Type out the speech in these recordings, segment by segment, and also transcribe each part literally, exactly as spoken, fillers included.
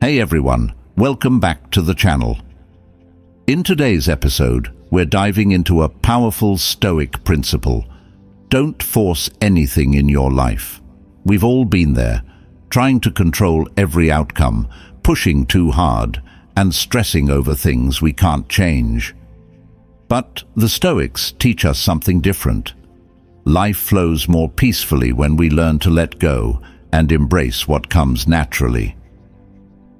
Hey everyone, welcome back to the channel. In today's episode, we're diving into a powerful Stoic principle. Don't force anything in your life. We've all been there, trying to control every outcome, pushing too hard, and stressing over things we can't change. But the Stoics teach us something different. Life flows more peacefully when we learn to let go and embrace what comes naturally.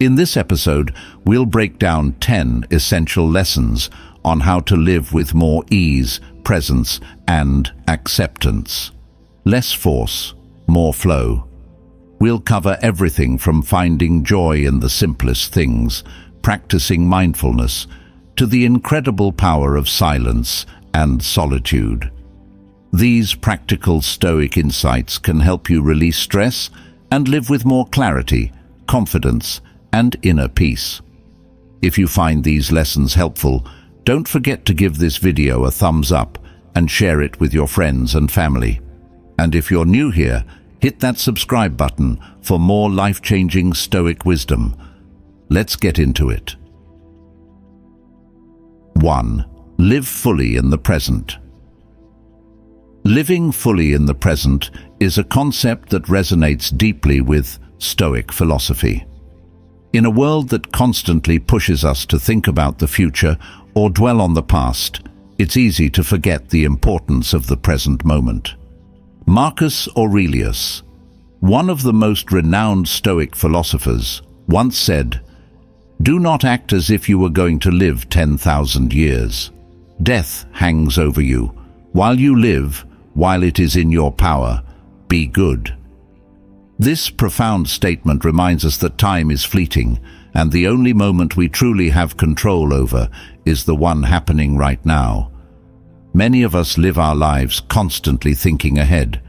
In this episode, we'll break down ten essential lessons on how to live with more ease, presence, and acceptance. Less force, more flow. We'll cover everything from finding joy in the simplest things, practicing mindfulness, to the incredible power of silence and solitude. These practical Stoic insights can help you release stress and live with more clarity, confidence, and inner peace. If you find these lessons helpful, don't forget to give this video a thumbs up and share it with your friends and family. And if you're new here, hit that subscribe button for more life-changing Stoic wisdom. Let's get into it. one. Live fully in the present. Living fully in the present is a concept that resonates deeply with Stoic philosophy. In a world that constantly pushes us to think about the future or dwell on the past, it's easy to forget the importance of the present moment. Marcus Aurelius, one of the most renowned Stoic philosophers, once said, "Do not act as if you were going to live ten thousand years. Death hangs over you. While you live, while it is in your power, be good." This profound statement reminds us that time is fleeting, and the only moment we truly have control over is the one happening right now. Many of us live our lives constantly thinking ahead.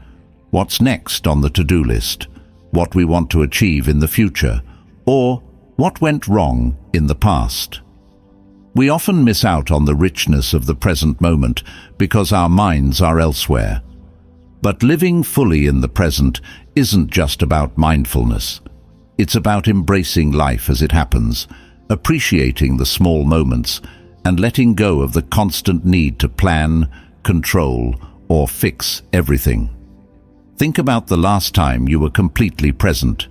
What's next on the to-do list? What we want to achieve in the future? Or what went wrong in the past? We often miss out on the richness of the present moment because our minds are elsewhere. But living fully in the present isn't just about mindfulness. It's about embracing life as it happens, appreciating the small moments, and letting go of the constant need to plan, control, or fix everything. Think about the last time you were completely present.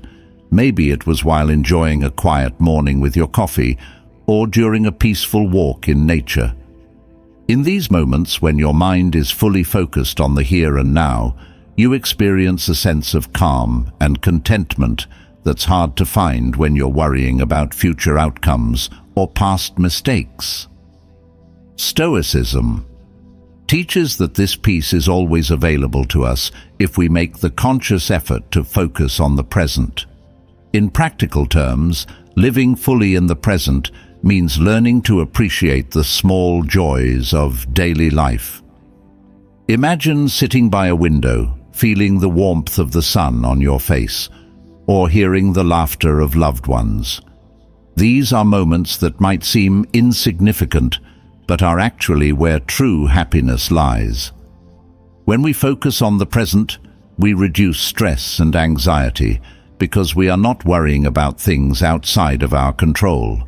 Maybe it was while enjoying a quiet morning with your coffee, or during a peaceful walk in nature. In these moments, when your mind is fully focused on the here and now, you experience a sense of calm and contentment that's hard to find when you're worrying about future outcomes or past mistakes. Stoicism teaches that this peace is always available to us if we make the conscious effort to focus on the present. In practical terms, living fully in the present means learning to appreciate the small joys of daily life. Imagine sitting by a window, feeling the warmth of the sun on your face, or hearing the laughter of loved ones. These are moments that might seem insignificant, but are actually where true happiness lies. When we focus on the present, we reduce stress and anxiety because we are not worrying about things outside of our control.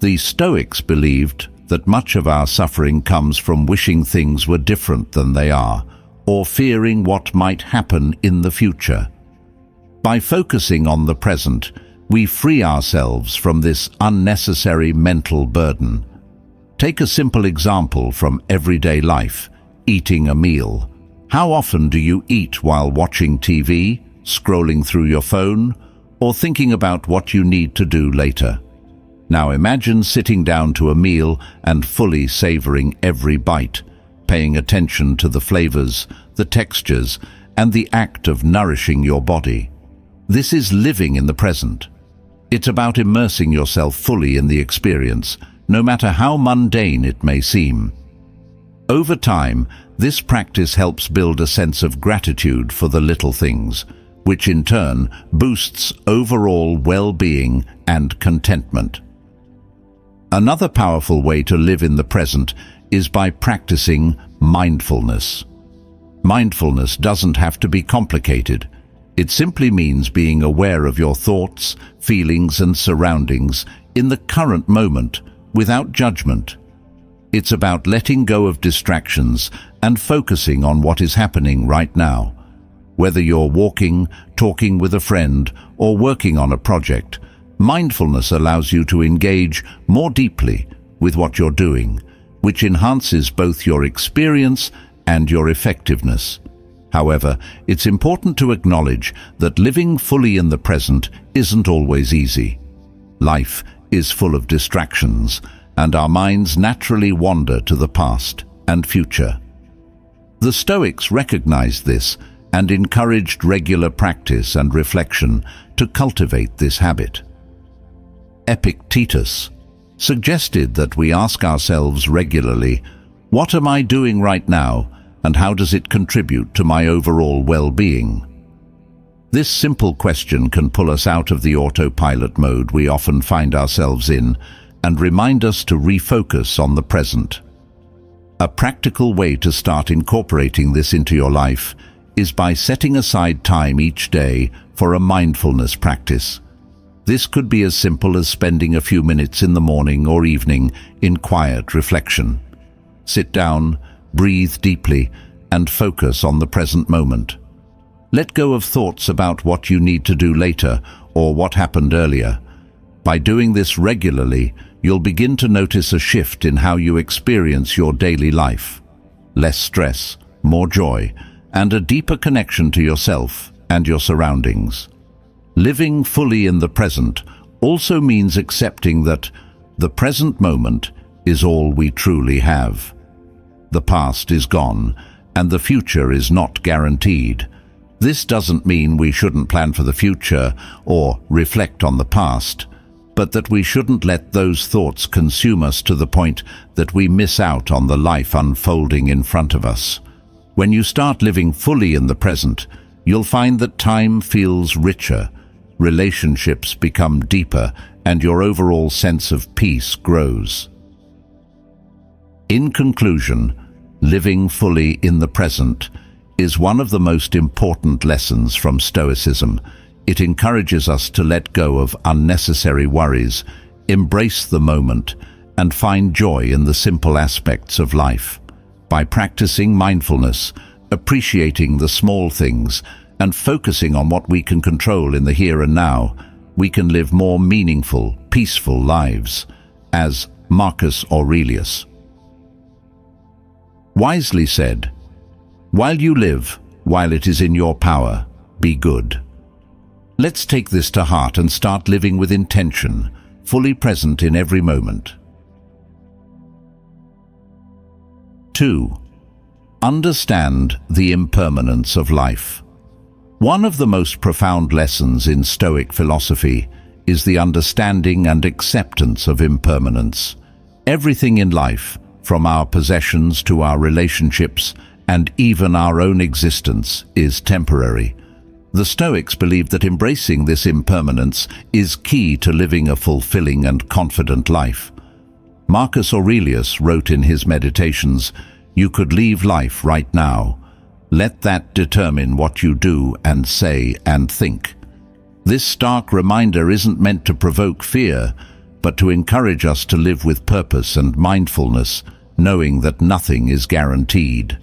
The Stoics believed that much of our suffering comes from wishing things were different than they are, or fearing what might happen in the future. By focusing on the present, we free ourselves from this unnecessary mental burden. Take a simple example from everyday life: eating a meal. How often do you eat while watching T V, scrolling through your phone, or thinking about what you need to do later? Now imagine sitting down to a meal and fully savoring every bite, paying attention to the flavors, the textures, and the act of nourishing your body. This is living in the present. It's about immersing yourself fully in the experience, no matter how mundane it may seem. Over time, this practice helps build a sense of gratitude for the little things, which in turn boosts overall well-being and contentment. Another powerful way to live in the present is by practicing mindfulness. Mindfulness doesn't have to be complicated. It simply means being aware of your thoughts, feelings and surroundings in the current moment without judgment. It's about letting go of distractions and focusing on what is happening right now. Whether you're walking, talking with a friend, or working on a project, mindfulness allows you to engage more deeply with what you're doing, which enhances both your experience and your effectiveness. However, it's important to acknowledge that living fully in the present isn't always easy. Life is full of distractions, and our minds naturally wander to the past and future. The Stoics recognized this and encouraged regular practice and reflection to cultivate this habit. Epictetus suggested that we ask ourselves regularly, "What am I doing right now, and how does it contribute to my overall well-being?" This simple question can pull us out of the autopilot mode we often find ourselves in and remind us to refocus on the present. A practical way to start incorporating this into your life is by setting aside time each day for a mindfulness practice. This could be as simple as spending a few minutes in the morning or evening in quiet reflection. Sit down, breathe deeply, and focus on the present moment. Let go of thoughts about what you need to do later or what happened earlier. By doing this regularly, you'll begin to notice a shift in how you experience your daily life. Less stress, more joy, and a deeper connection to yourself and your surroundings. Living fully in the present also means accepting that the present moment is all we truly have. The past is gone, and the future is not guaranteed. This doesn't mean we shouldn't plan for the future or reflect on the past, but that we shouldn't let those thoughts consume us to the point that we miss out on the life unfolding in front of us. When you start living fully in the present, you'll find that time feels richer, relationships become deeper, and your overall sense of peace grows. In conclusion, living fully in the present is one of the most important lessons from Stoicism. It encourages us to let go of unnecessary worries, embrace the moment, and find joy in the simple aspects of life. By practicing mindfulness, appreciating the small things, and focusing on what we can control in the here and now, we can live more meaningful, peaceful lives, as Marcus Aurelius wisely said, "While you live, while it is in your power, be good." Let's take this to heart and start living with intention, fully present in every moment. two. Understand the impermanence of life. One of the most profound lessons in Stoic philosophy is the understanding and acceptance of impermanence. Everything in life, from our possessions to our relationships and even our own existence, is temporary. The Stoics believed that embracing this impermanence is key to living a fulfilling and confident life. Marcus Aurelius wrote in his Meditations, "You could leave life right now. Let that determine what you do and say and think." This stark reminder isn't meant to provoke fear, but to encourage us to live with purpose and mindfulness, knowing that nothing is guaranteed.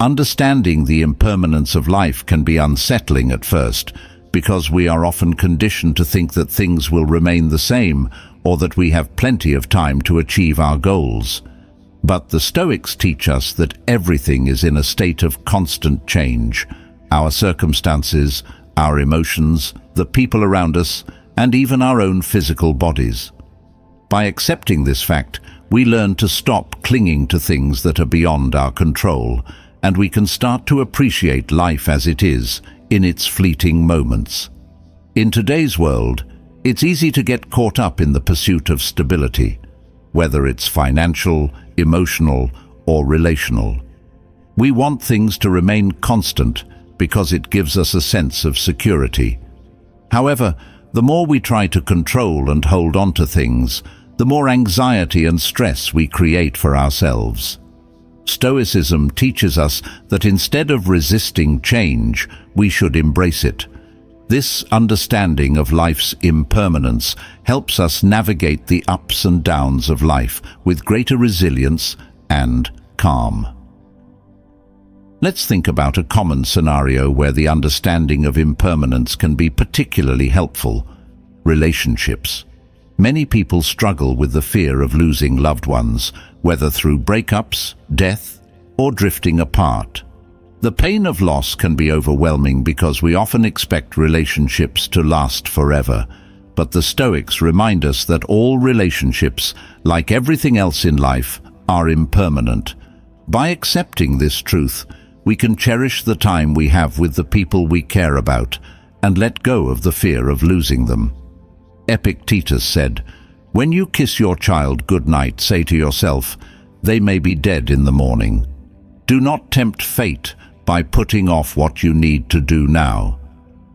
Understanding the impermanence of life can be unsettling at first, because we are often conditioned to think that things will remain the same or that we have plenty of time to achieve our goals. But the Stoics teach us that everything is in a state of constant change. Our circumstances, our emotions, the people around us, and even our own physical bodies. By accepting this fact, we learn to stop clinging to things that are beyond our control, and we can start to appreciate life as it is, in its fleeting moments. In today's world, it's easy to get caught up in the pursuit of stability, whether it's financial, emotional, or relational. We want things to remain constant because it gives us a sense of security. However, the more we try to control and hold on to things, the more anxiety and stress we create for ourselves. Stoicism teaches us that instead of resisting change, we should embrace it. This understanding of life's impermanence helps us navigate the ups and downs of life with greater resilience and calm. Let's think about a common scenario where the understanding of impermanence can be particularly helpful: relationships. Many people struggle with the fear of losing loved ones, whether through breakups, death, or drifting apart. The pain of loss can be overwhelming because we often expect relationships to last forever. But the Stoics remind us that all relationships, like everything else in life, are impermanent. By accepting this truth, we can cherish the time we have with the people we care about and let go of the fear of losing them. Epictetus said, "When you kiss your child goodnight, say to yourself, they may be dead in the morning. Do not tempt fate by putting off what you need to do now."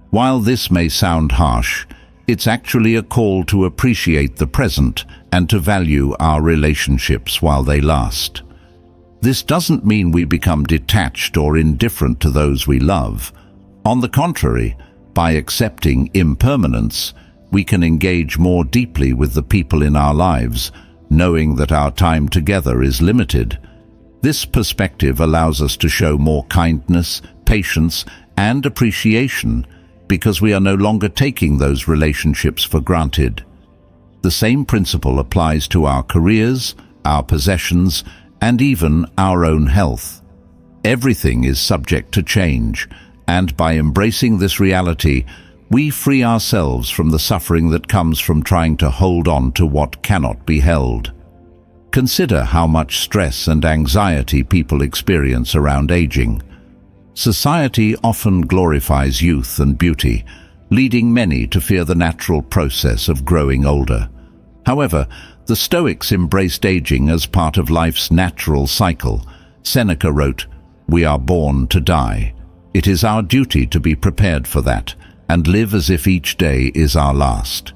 While this may sound harsh, it's actually a call to appreciate the present and to value our relationships while they last. This doesn't mean we become detached or indifferent to those we love. On the contrary, by accepting impermanence, we can engage more deeply with the people in our lives, knowing that our time together is limited. This perspective allows us to show more kindness, patience, and appreciation because we are no longer taking those relationships for granted. The same principle applies to our careers, our possessions, and even our own health. Everything is subject to change, and by embracing this reality, we free ourselves from the suffering that comes from trying to hold on to what cannot be held. Consider how much stress and anxiety people experience around aging. Society often glorifies youth and beauty, leading many to fear the natural process of growing older. However, the Stoics embraced aging as part of life's natural cycle. Seneca wrote, "We are born to die. It is our duty to be prepared for that, and live as if each day is our last."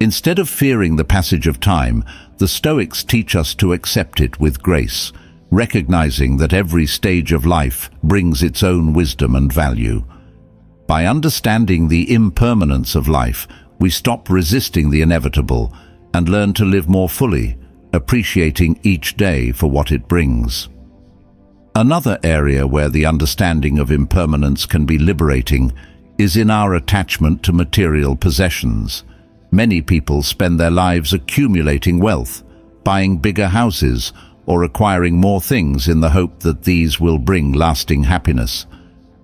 Instead of fearing the passage of time, the Stoics teach us to accept it with grace, recognizing that every stage of life brings its own wisdom and value. By understanding the impermanence of life, we stop resisting the inevitable and learn to live more fully, appreciating each day for what it brings. Another area where the understanding of impermanence can be liberating is in our attachment to material possessions. Many people spend their lives accumulating wealth, buying bigger houses, or acquiring more things in the hope that these will bring lasting happiness.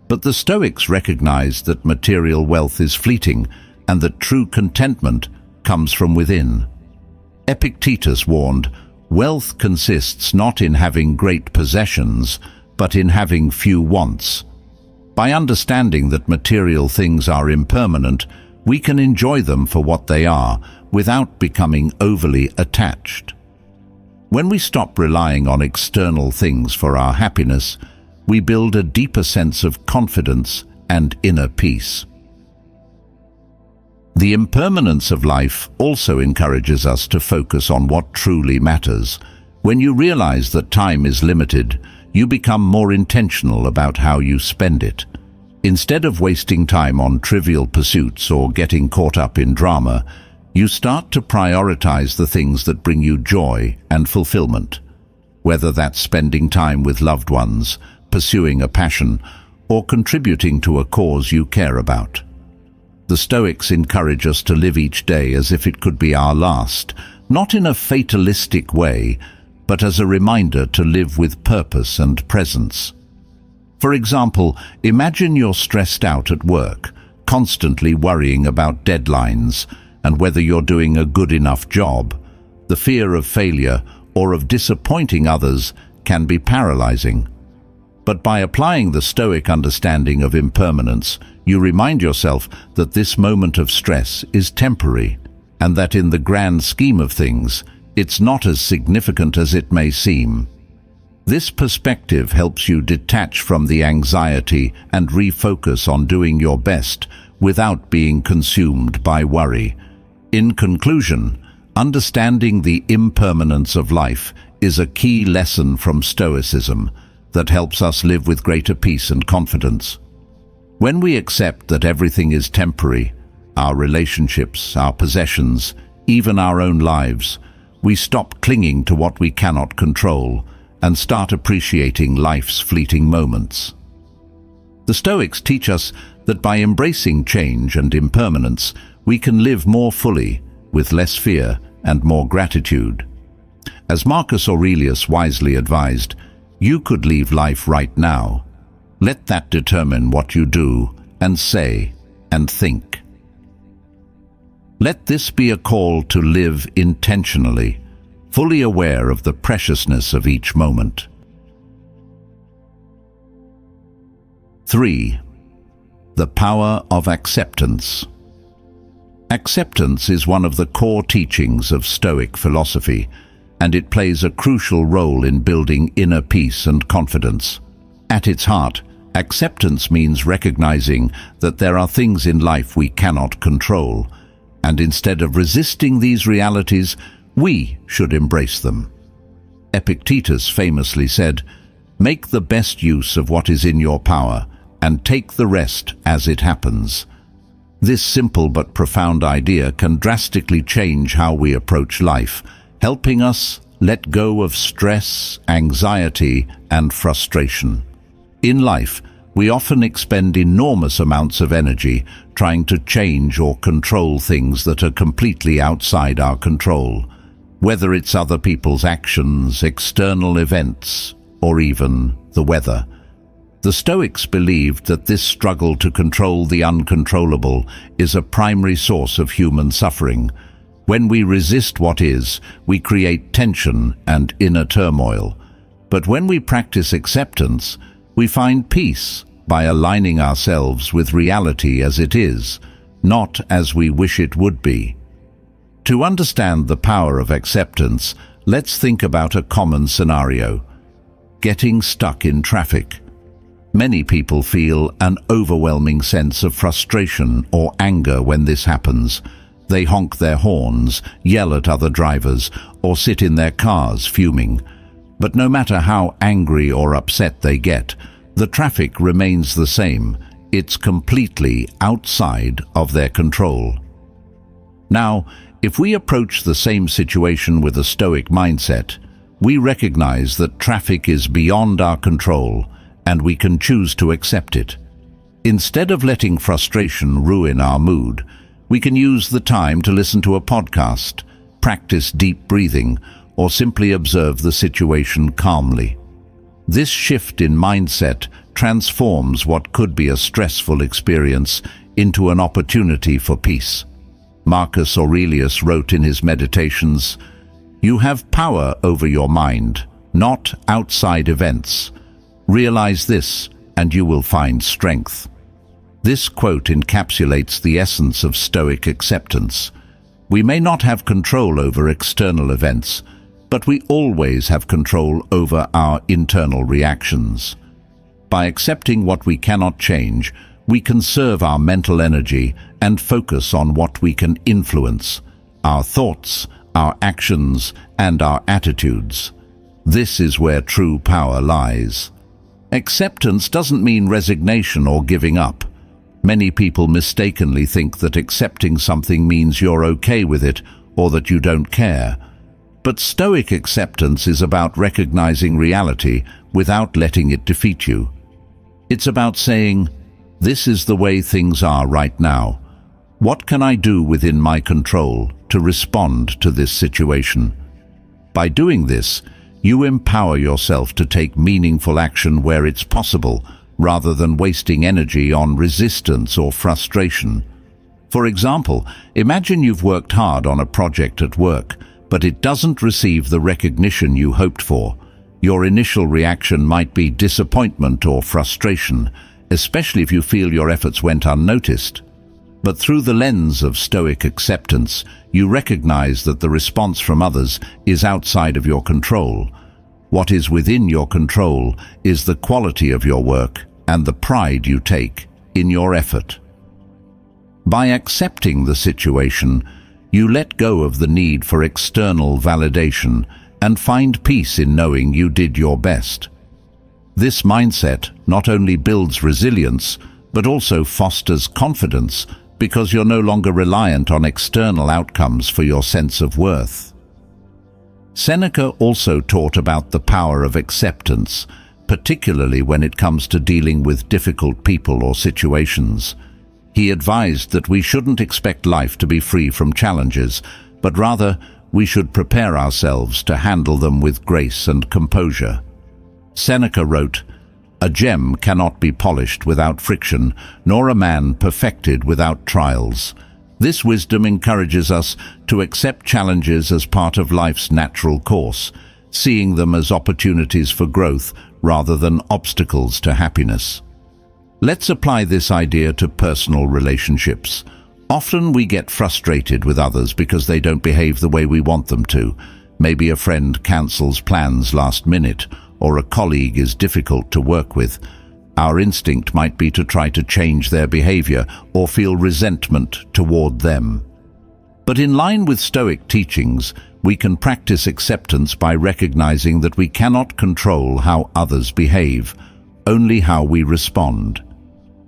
But the Stoics recognized that material wealth is fleeting and that true contentment comes from within. Epictetus warned, "Wealth consists not in having great possessions, but in having few wants." By understanding that material things are impermanent, we can enjoy them for what they are without becoming overly attached. When we stop relying on external things for our happiness, we build a deeper sense of confidence and inner peace. The impermanence of life also encourages us to focus on what truly matters. When you realize that time is limited, you become more intentional about how you spend it. Instead of wasting time on trivial pursuits or getting caught up in drama, you start to prioritize the things that bring you joy and fulfillment. Whether that's spending time with loved ones, pursuing a passion, or contributing to a cause you care about. The Stoics encourage us to live each day as if it could be our last, not in a fatalistic way, but as a reminder to live with purpose and presence. For example, imagine you're stressed out at work, constantly worrying about deadlines and whether you're doing a good enough job. The fear of failure or of disappointing others can be paralyzing. But by applying the Stoic understanding of impermanence, you remind yourself that this moment of stress is temporary and that in the grand scheme of things, it's not as significant as it may seem. This perspective helps you detach from the anxiety and refocus on doing your best without being consumed by worry. In conclusion, understanding the impermanence of life is a key lesson from Stoicism that helps us live with greater peace and confidence. When we accept that everything is temporary, our relationships, our possessions, even our own lives, we stop clinging to what we cannot control and start appreciating life's fleeting moments. The Stoics teach us that by embracing change and impermanence, we can live more fully, with less fear and more gratitude. As Marcus Aurelius wisely advised, you could leave life right now. Let that determine what you do and say and think. Let this be a call to live intentionally, fully aware of the preciousness of each moment. Three. The power of acceptance. Acceptance is one of the core teachings of Stoic philosophy, and it plays a crucial role in building inner peace and confidence. At its heart, acceptance means recognizing that there are things in life we cannot control, and instead of resisting these realities, we should embrace them. Epictetus famously said, "Make the best use of what is in your power, and take the rest as it happens." This simple but profound idea can drastically change how we approach life, helping us let go of stress, anxiety, and frustration. In life, we often expend enormous amounts of energy trying to change or control things that are completely outside our control, whether it's other people's actions, external events, or even the weather. The Stoics believed that this struggle to control the uncontrollable is a primary source of human suffering. When we resist what is, we create tension and inner turmoil. But when we practice acceptance, we find peace by aligning ourselves with reality as it is, not as we wish it would be. To understand the power of acceptance, let's think about a common scenario: getting stuck in traffic. Many people feel an overwhelming sense of frustration or anger when this happens. They honk their horns, yell at other drivers, or sit in their cars fuming. But no matter how angry or upset they get, the traffic remains the same. It's completely outside of their control. Now, if we approach the same situation with a Stoic mindset, we recognize that traffic is beyond our control, and we can choose to accept it. Instead of letting frustration ruin our mood, we can use the time to listen to a podcast, practice deep breathing, or simply observe the situation calmly. This shift in mindset transforms what could be a stressful experience into an opportunity for peace. Marcus Aurelius wrote in his Meditations, "You have power over your mind, not outside events. Realize this, and you will find strength." This quote encapsulates the essence of Stoic acceptance. We may not have control over external events, but we always have control over our internal reactions. By accepting what we cannot change, we conserve our mental energy and focus on what we can influence: our thoughts, our actions, and our attitudes. This is where true power lies. Acceptance doesn't mean resignation or giving up. Many people mistakenly think that accepting something means you're okay with it or that you don't care. But Stoic acceptance is about recognizing reality without letting it defeat you. It's about saying, "This is the way things are right now. What can I do within my control to respond to this situation?" By doing this, you empower yourself to take meaningful action where it's possible, rather than wasting energy on resistance or frustration. For example, imagine you've worked hard on a project at work, but it doesn't receive the recognition you hoped for. Your initial reaction might be disappointment or frustration, especially if you feel your efforts went unnoticed. But through the lens of Stoic acceptance, you recognize that the response from others is outside of your control. What is within your control is the quality of your work and the pride you take in your effort. By accepting the situation, you let go of the need for external validation and find peace in knowing you did your best. This mindset not only builds resilience, but also fosters confidence, because you're no longer reliant on external outcomes for your sense of worth. Seneca also taught about the power of acceptance, particularly when it comes to dealing with difficult people or situations. He advised that we shouldn't expect life to be free from challenges, but rather we should prepare ourselves to handle them with grace and composure. Seneca wrote, "A gem cannot be polished without friction, nor a man perfected without trials." This wisdom encourages us to accept challenges as part of life's natural course, seeing them as opportunities for growth rather than obstacles to happiness. Let's apply this idea to personal relationships. Often we get frustrated with others because they don't behave the way we want them to. Maybe a friend cancels plans last minute, or a colleague is difficult to work with. Our instinct might be to try to change their behavior or feel resentment toward them. But in line with Stoic teachings, we can practice acceptance by recognizing that we cannot control how others behave, only how we respond.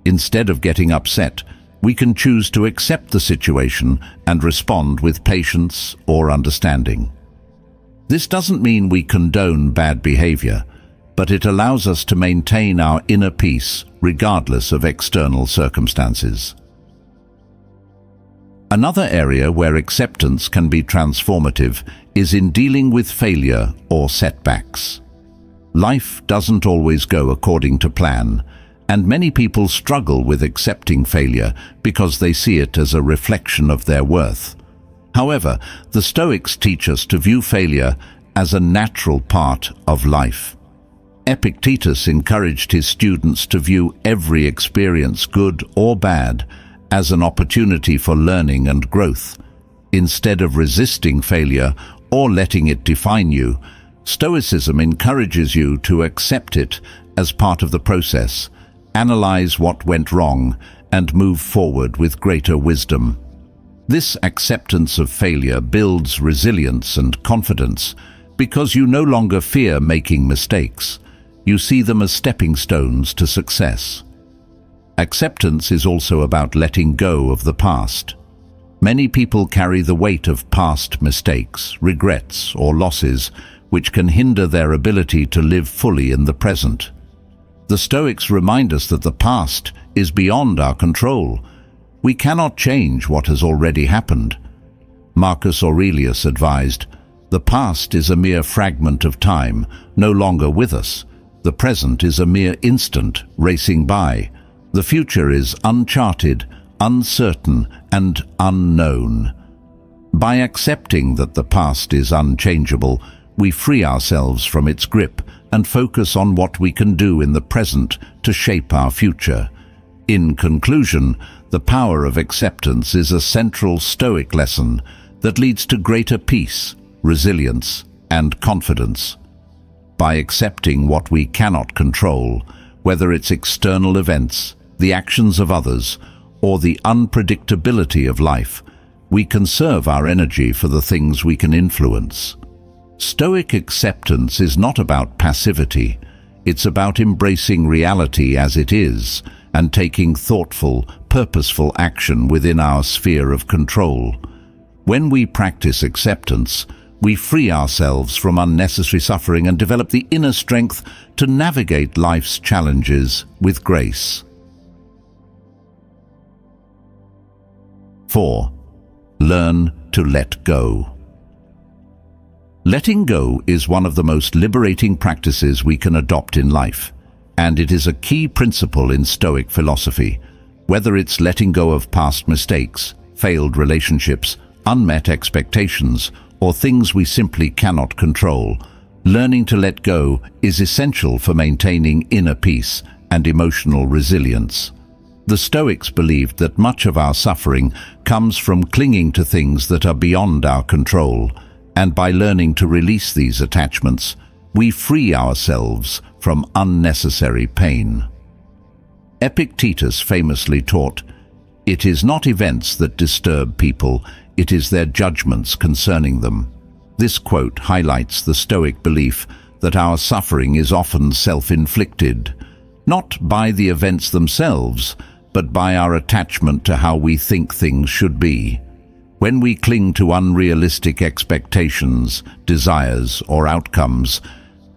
Instead of getting upset, we can choose to accept the situation and respond with patience or understanding. This doesn't mean we condone bad behavior, but it allows us to maintain our inner peace regardless of external circumstances. Another area where acceptance can be transformative is in dealing with failure or setbacks. Life doesn't always go according to plan, and many people struggle with accepting failure because they see it as a reflection of their worth. However, the Stoics teach us to view failure as a natural part of life. Epictetus encouraged his students to view every experience, good or bad, as an opportunity for learning and growth. Instead of resisting failure or letting it define you, Stoicism encourages you to accept it as part of the process, analyze what went wrong, and move forward with greater wisdom. This acceptance of failure builds resilience and confidence, because you no longer fear making mistakes. You see them as stepping stones to success. Acceptance is also about letting go of the past. Many people carry the weight of past mistakes, regrets, or losses, which can hinder their ability to live fully in the present. The Stoics remind us that the past is beyond our control. We cannot change what has already happened. Marcus Aurelius advised, "The past is a mere fragment of time, no longer with us. The present is a mere instant racing by. The future is uncharted, uncertain, and unknown." By accepting that the past is unchangeable, we free ourselves from its grip and focus on what we can do in the present to shape our future. In conclusion, the power of acceptance is a central Stoic lesson that leads to greater peace, resilience, and confidence. By accepting what we cannot control, whether it's external events, the actions of others, or the unpredictability of life, we can conserve our energy for the things we can influence. Stoic acceptance is not about passivity. It's about embracing reality as it is and taking thoughtful, purposeful action within our sphere of control. When we practice acceptance, we free ourselves from unnecessary suffering and develop the inner strength to navigate life's challenges with grace. four. Learn to let go. Letting go is one of the most liberating practices we can adopt in life, and it is a key principle in Stoic philosophy. Whether it's letting go of past mistakes, failed relationships, unmet expectations, or things we simply cannot control, learning to let go is essential for maintaining inner peace and emotional resilience. The Stoics believed that much of our suffering comes from clinging to things that are beyond our control, and by learning to release these attachments, we free ourselves from unnecessary pain. Epictetus famously taught, "It is not events that disturb people, it is their judgments concerning them." This quote highlights the Stoic belief that our suffering is often self-inflicted, not by the events themselves, but by our attachment to how we think things should be. When we cling to unrealistic expectations, desires, or outcomes,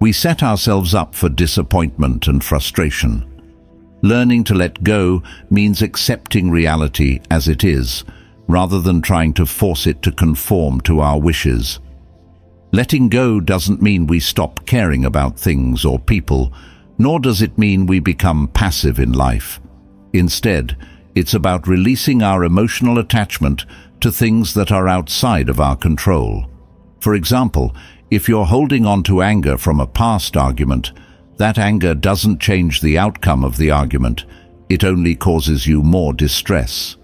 we set ourselves up for disappointment and frustration. Learning to let go means accepting reality as it is, rather than trying to force it to conform to our wishes. Letting go doesn't mean we stop caring about things or people, nor does it mean we become passive in life. Instead, it's about releasing our emotional attachment to things that are outside of our control. For example, if you're holding on to anger from a past argument, that anger doesn't change the outcome of the argument, it only causes you more distress.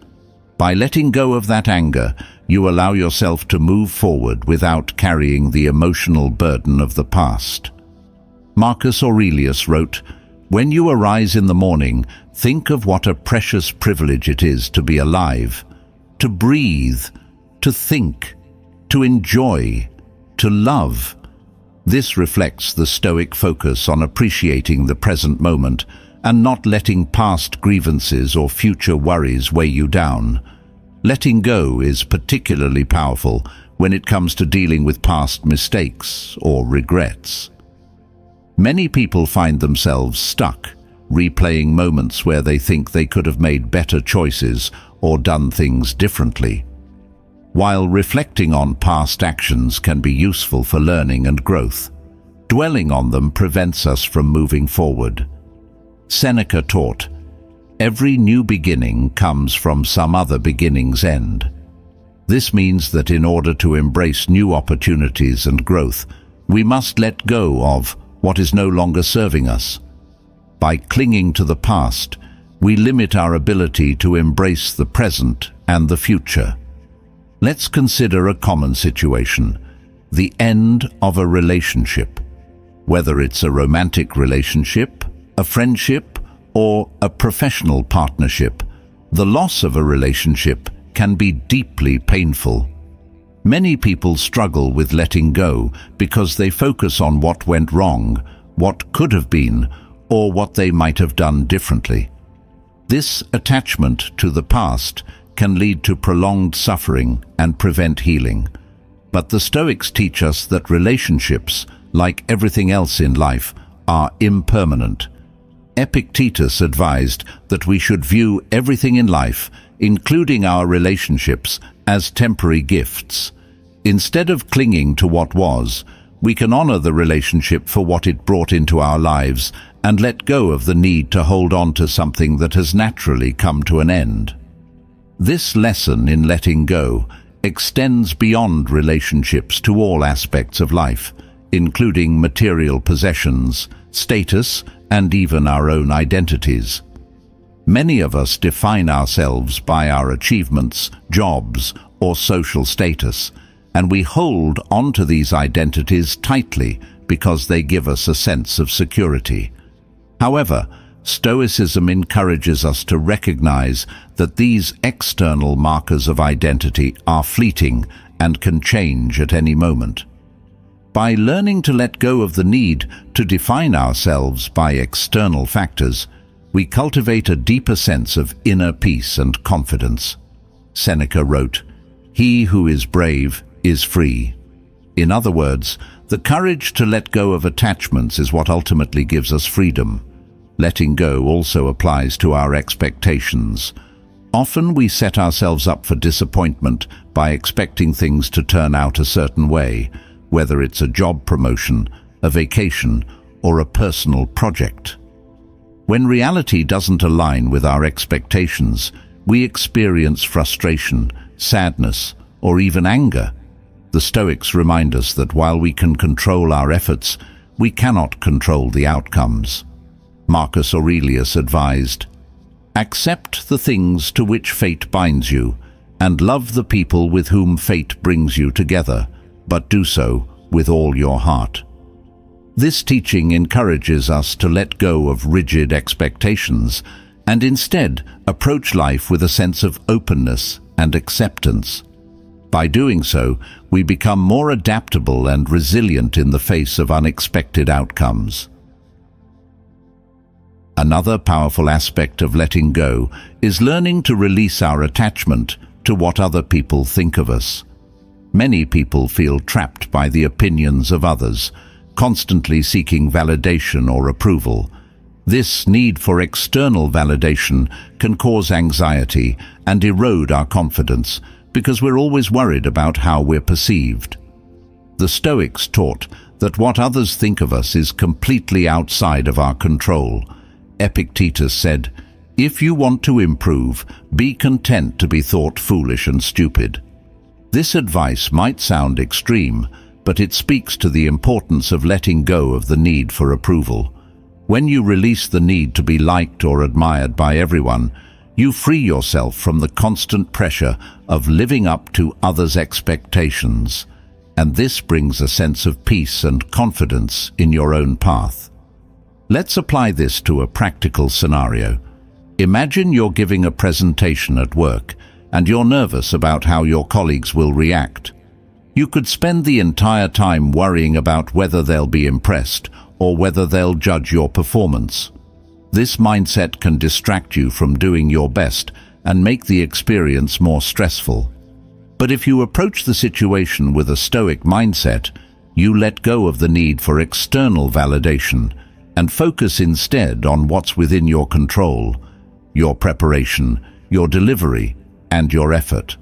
By letting go of that anger, you allow yourself to move forward without carrying the emotional burden of the past. Marcus Aurelius wrote, "When you arise in the morning, think of what a precious privilege it is to be alive, to breathe, to think, to enjoy, to love." This reflects the Stoic focus on appreciating the present moment and not letting past grievances or future worries weigh you down. Letting go is particularly powerful when it comes to dealing with past mistakes or regrets. Many people find themselves stuck, replaying moments where they think they could have made better choices or done things differently. While reflecting on past actions can be useful for learning and growth, dwelling on them prevents us from moving forward. Seneca taught, "Every new beginning comes from some other beginning's end." This means that in order to embrace new opportunities and growth, we must let go of what is no longer serving us. By clinging to the past, we limit our ability to embrace the present and the future. Let's consider a common situation, the end of a relationship. Whether it's a romantic relationship, a friendship, or a professional partnership, the loss of a relationship can be deeply painful. Many people struggle with letting go because they focus on what went wrong, what could have been, or what they might have done differently. This attachment to the past can lead to prolonged suffering and prevent healing. But the Stoics teach us that relationships, like everything else in life, are impermanent. Epictetus advised that we should view everything in life, including our relationships, as temporary gifts. Instead of clinging to what was, we can honor the relationship for what it brought into our lives and let go of the need to hold on to something that has naturally come to an end. This lesson in letting go extends beyond relationships to all aspects of life, including material possessions, status, and even our own identities. Many of us define ourselves by our achievements, jobs, or social status, and we hold onto these identities tightly because they give us a sense of security. However, Stoicism encourages us to recognize that these external markers of identity are fleeting and can change at any moment. By learning to let go of the need to define ourselves by external factors, we cultivate a deeper sense of inner peace and confidence. Seneca wrote, "He who is brave is free." In other words, the courage to let go of attachments is what ultimately gives us freedom. Letting go also applies to our expectations. Often we set ourselves up for disappointment by expecting things to turn out a certain way, whether it's a job promotion, a vacation, or a personal project. When reality doesn't align with our expectations, we experience frustration, sadness, or even anger. The Stoics remind us that while we can control our efforts, we cannot control the outcomes. Marcus Aurelius advised, "Accept the things to which fate binds you, and love the people with whom fate brings you together, but do so with all your heart." This teaching encourages us to let go of rigid expectations and instead approach life with a sense of openness and acceptance. By doing so, we become more adaptable and resilient in the face of unexpected outcomes. Another powerful aspect of letting go is learning to release our attachment to what other people think of us. Many people feel trapped by the opinions of others, constantly seeking validation or approval. This need for external validation can cause anxiety and erode our confidence, because we're always worried about how we're perceived. The Stoics taught that what others think of us is completely outside of our control. Epictetus said, "If you want to improve, be content to be thought foolish and stupid." This advice might sound extreme, but it speaks to the importance of letting go of the need for approval. When you release the need to be liked or admired by everyone, you free yourself from the constant pressure of living up to others' expectations, and this brings a sense of peace and confidence in your own path. Let's apply this to a practical scenario. Imagine you're giving a presentation at work, and you're nervous about how your colleagues will react. You could spend the entire time worrying about whether they'll be impressed or whether they'll judge your performance. This mindset can distract you from doing your best and make the experience more stressful. But if you approach the situation with a stoic mindset, you let go of the need for external validation and focus instead on what's within your control, your preparation, your delivery, and your effort.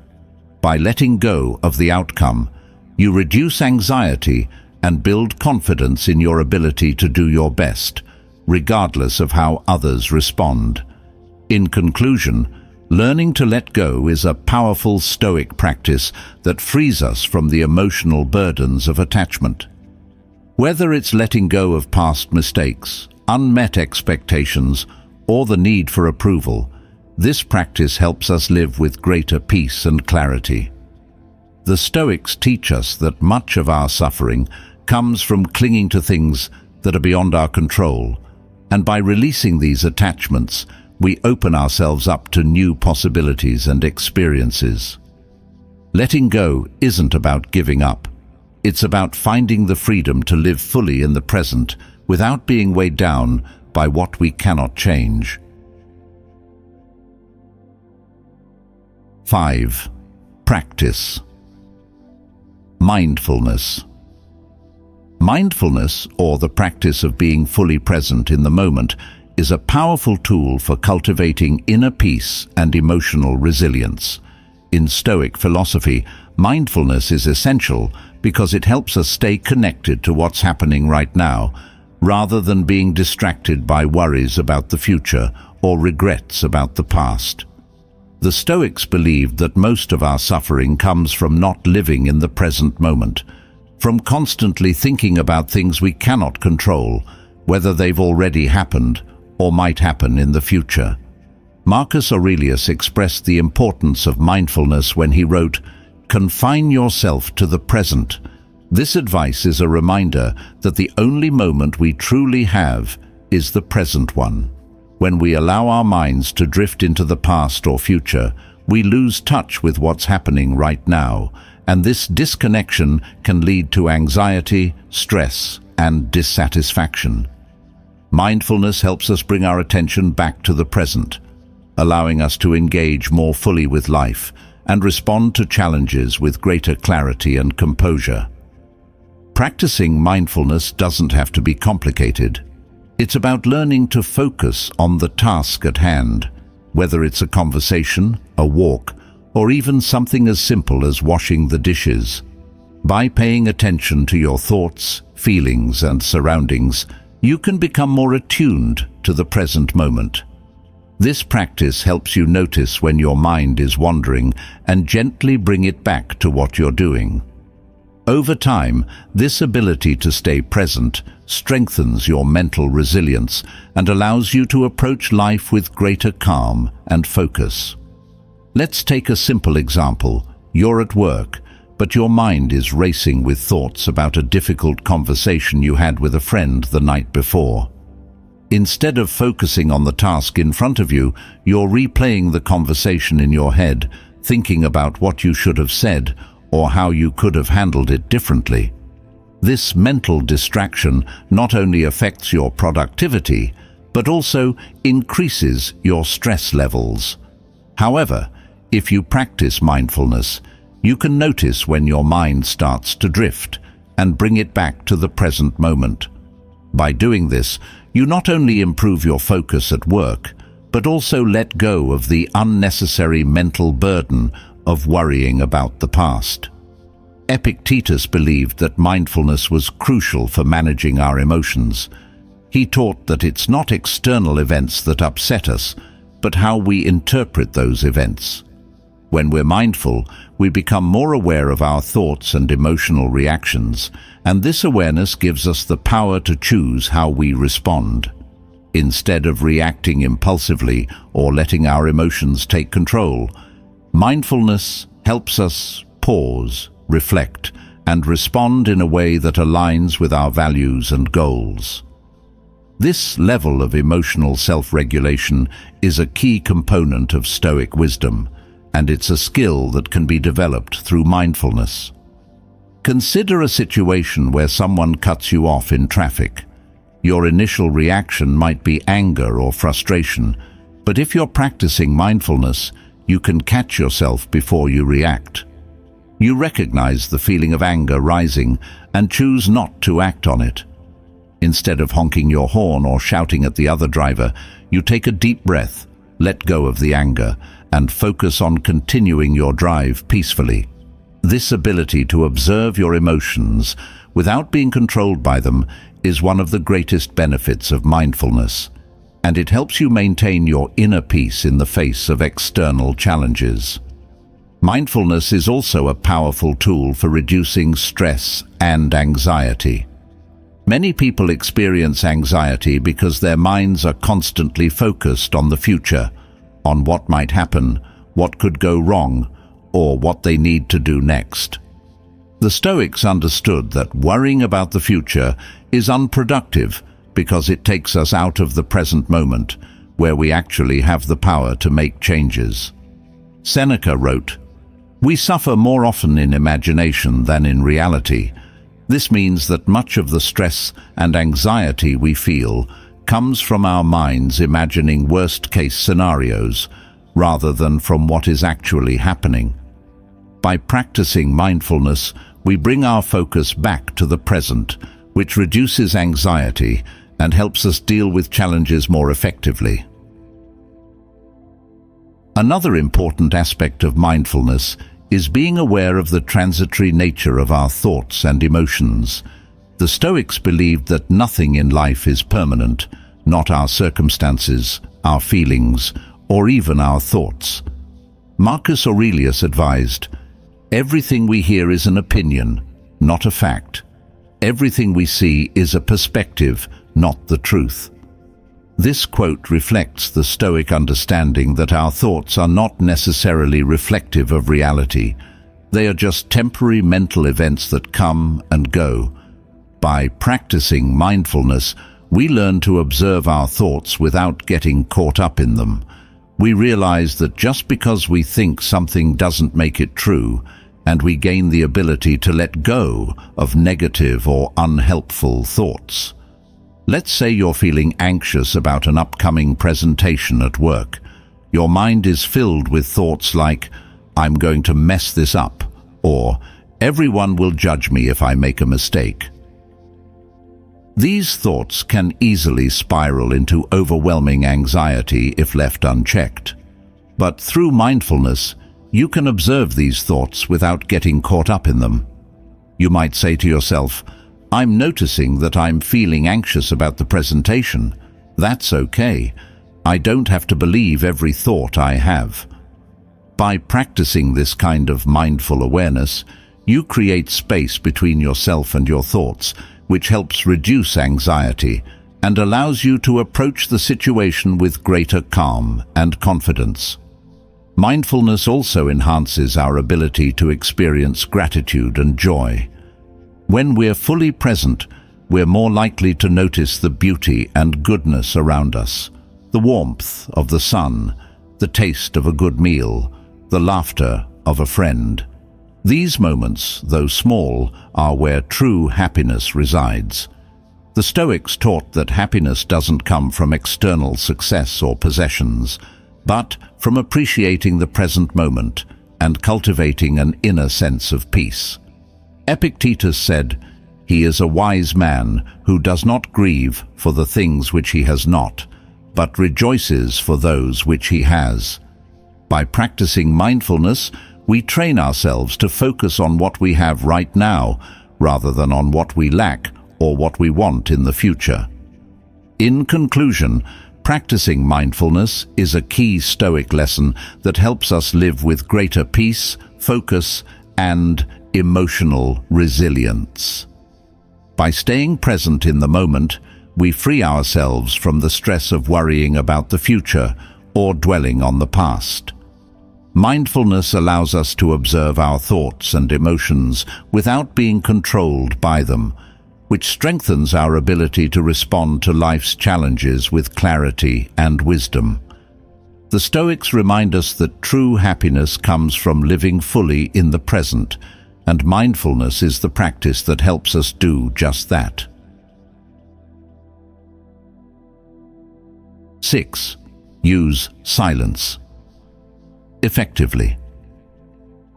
By letting go of the outcome, you reduce anxiety and build confidence in your ability to do your best, regardless of how others respond. In conclusion, learning to let go is a powerful stoic practice that frees us from the emotional burdens of attachment. Whether it's letting go of past mistakes, unmet expectations, or the need for approval, this practice helps us live with greater peace and clarity. The Stoics teach us that much of our suffering comes from clinging to things that are beyond our control, and by releasing these attachments, we open ourselves up to new possibilities and experiences. Letting go isn't about giving up. It's about finding the freedom to live fully in the present without being weighed down by what we cannot change. five. Practice. Mindfulness. Mindfulness, or the practice of being fully present in the moment, is a powerful tool for cultivating inner peace and emotional resilience. In Stoic philosophy, mindfulness is essential because it helps us stay connected to what's happening right now, rather than being distracted by worries about the future or regrets about the past. The Stoics believed that most of our suffering comes from not living in the present moment, from constantly thinking about things we cannot control, whether they've already happened or might happen in the future. Marcus Aurelius expressed the importance of mindfulness when he wrote, "Confine yourself to the present." This advice is a reminder that the only moment we truly have is the present one. When we allow our minds to drift into the past or future, we lose touch with what's happening right now, and this disconnection can lead to anxiety, stress, and dissatisfaction. Mindfulness helps us bring our attention back to the present, allowing us to engage more fully with life and respond to challenges with greater clarity and composure. Practicing mindfulness doesn't have to be complicated. It's about learning to focus on the task at hand, whether it's a conversation, a walk, or even something as simple as washing the dishes. By paying attention to your thoughts, feelings, and surroundings, you can become more attuned to the present moment. This practice helps you notice when your mind is wandering and gently bring it back to what you're doing. Over time, this ability to stay present strengthens your mental resilience and allows you to approach life with greater calm and focus. Let's take a simple example. You're at work, but your mind is racing with thoughts about a difficult conversation you had with a friend the night before. Instead of focusing on the task in front of you, you're replaying the conversation in your head, thinking about what you should have said or how you could have handled it differently. This mental distraction not only affects your productivity, but also increases your stress levels. However, if you practice mindfulness, you can notice when your mind starts to drift and bring it back to the present moment. By doing this, you not only improve your focus at work, but also let go of the unnecessary mental burden of worrying about the past. Epictetus believed that mindfulness was crucial for managing our emotions. He taught that it's not external events that upset us, but how we interpret those events. When we're mindful, we become more aware of our thoughts and emotional reactions, and this awareness gives us the power to choose how we respond. Instead of reacting impulsively or letting our emotions take control, mindfulness helps us pause, reflect, and respond in a way that aligns with our values and goals. This level of emotional self-regulation is a key component of Stoic wisdom, and it's a skill that can be developed through mindfulness. Consider a situation where someone cuts you off in traffic. Your initial reaction might be anger or frustration, but if you're practicing mindfulness, you can catch yourself before you react. You recognize the feeling of anger rising and choose not to act on it. Instead of honking your horn or shouting at the other driver, you take a deep breath, let go of the anger, and focus on continuing your drive peacefully. This ability to observe your emotions without being controlled by them is one of the greatest benefits of mindfulness, and it helps you maintain your inner peace in the face of external challenges. Mindfulness is also a powerful tool for reducing stress and anxiety. Many people experience anxiety because their minds are constantly focused on the future, on what might happen, what could go wrong, or what they need to do next. The Stoics understood that worrying about the future is unproductive because it takes us out of the present moment, where we actually have the power to make changes. Seneca wrote, "We suffer more often in imagination than in reality. This means that much of the stress and anxiety we feel comes from our minds imagining worst-case scenarios rather than from what is actually happening." By practicing mindfulness, we bring our focus back to the present, which reduces anxiety and helps us deal with challenges more effectively. Another important aspect of mindfulness is being aware of the transitory nature of our thoughts and emotions. The Stoics believed that nothing in life is permanent, not our circumstances, our feelings, or even our thoughts. Marcus Aurelius advised, "Everything we hear is an opinion, not a fact. Everything we see is a perspective, not the truth." This quote reflects the Stoic understanding that our thoughts are not necessarily reflective of reality. They are just temporary mental events that come and go. By practicing mindfulness, we learn to observe our thoughts without getting caught up in them. We realize that just because we think something doesn't make it true, and we gain the ability to let go of negative or unhelpful thoughts. Let's say you're feeling anxious about an upcoming presentation at work. Your mind is filled with thoughts like, "I'm going to mess this up," or "Everyone will judge me if I make a mistake." These thoughts can easily spiral into overwhelming anxiety if left unchecked. But through mindfulness, you can observe these thoughts without getting caught up in them. You might say to yourself, "I'm noticing that I'm feeling anxious about the presentation. That's okay. I don't have to believe every thought I have." By practicing this kind of mindful awareness, you create space between yourself and your thoughts, which helps reduce anxiety and allows you to approach the situation with greater calm and confidence. Mindfulness also enhances our ability to experience gratitude and joy. When we're fully present, we're more likely to notice the beauty and goodness around us, the warmth of the sun, the taste of a good meal, the laughter of a friend. These moments, though small, are where true happiness resides. The Stoics taught that happiness doesn't come from external success or possessions, but from appreciating the present moment and cultivating an inner sense of peace. Epictetus said, "He is a wise man who does not grieve for the things which he has not, but rejoices for those which he has." By practicing mindfulness, we train ourselves to focus on what we have right now, rather than on what we lack or what we want in the future. In conclusion, practicing mindfulness is a key Stoic lesson that helps us live with greater peace, focus, and emotional resilience. By staying present in the moment, we free ourselves from the stress of worrying about the future or dwelling on the past. Mindfulness allows us to observe our thoughts and emotions without being controlled by them, which strengthens our ability to respond to life's challenges with clarity and wisdom. The Stoics remind us that true happiness comes from living fully in the present, and mindfulness is the practice that helps us do just that. six. Use silence effectively.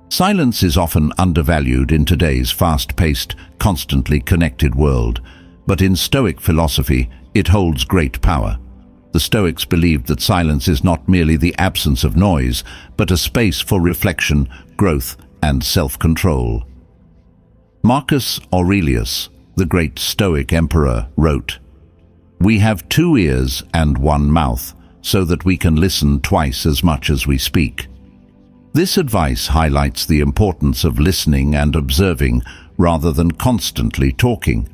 Silence is often undervalued in today's fast-paced, constantly connected world, but in Stoic philosophy, it holds great power. The Stoics believed that silence is not merely the absence of noise, but a space for reflection, growth, and self-control. Marcus Aurelius, the great Stoic emperor, wrote, "We have two ears and one mouth, so that we can listen twice as much as we speak." This advice highlights the importance of listening and observing rather than constantly talking.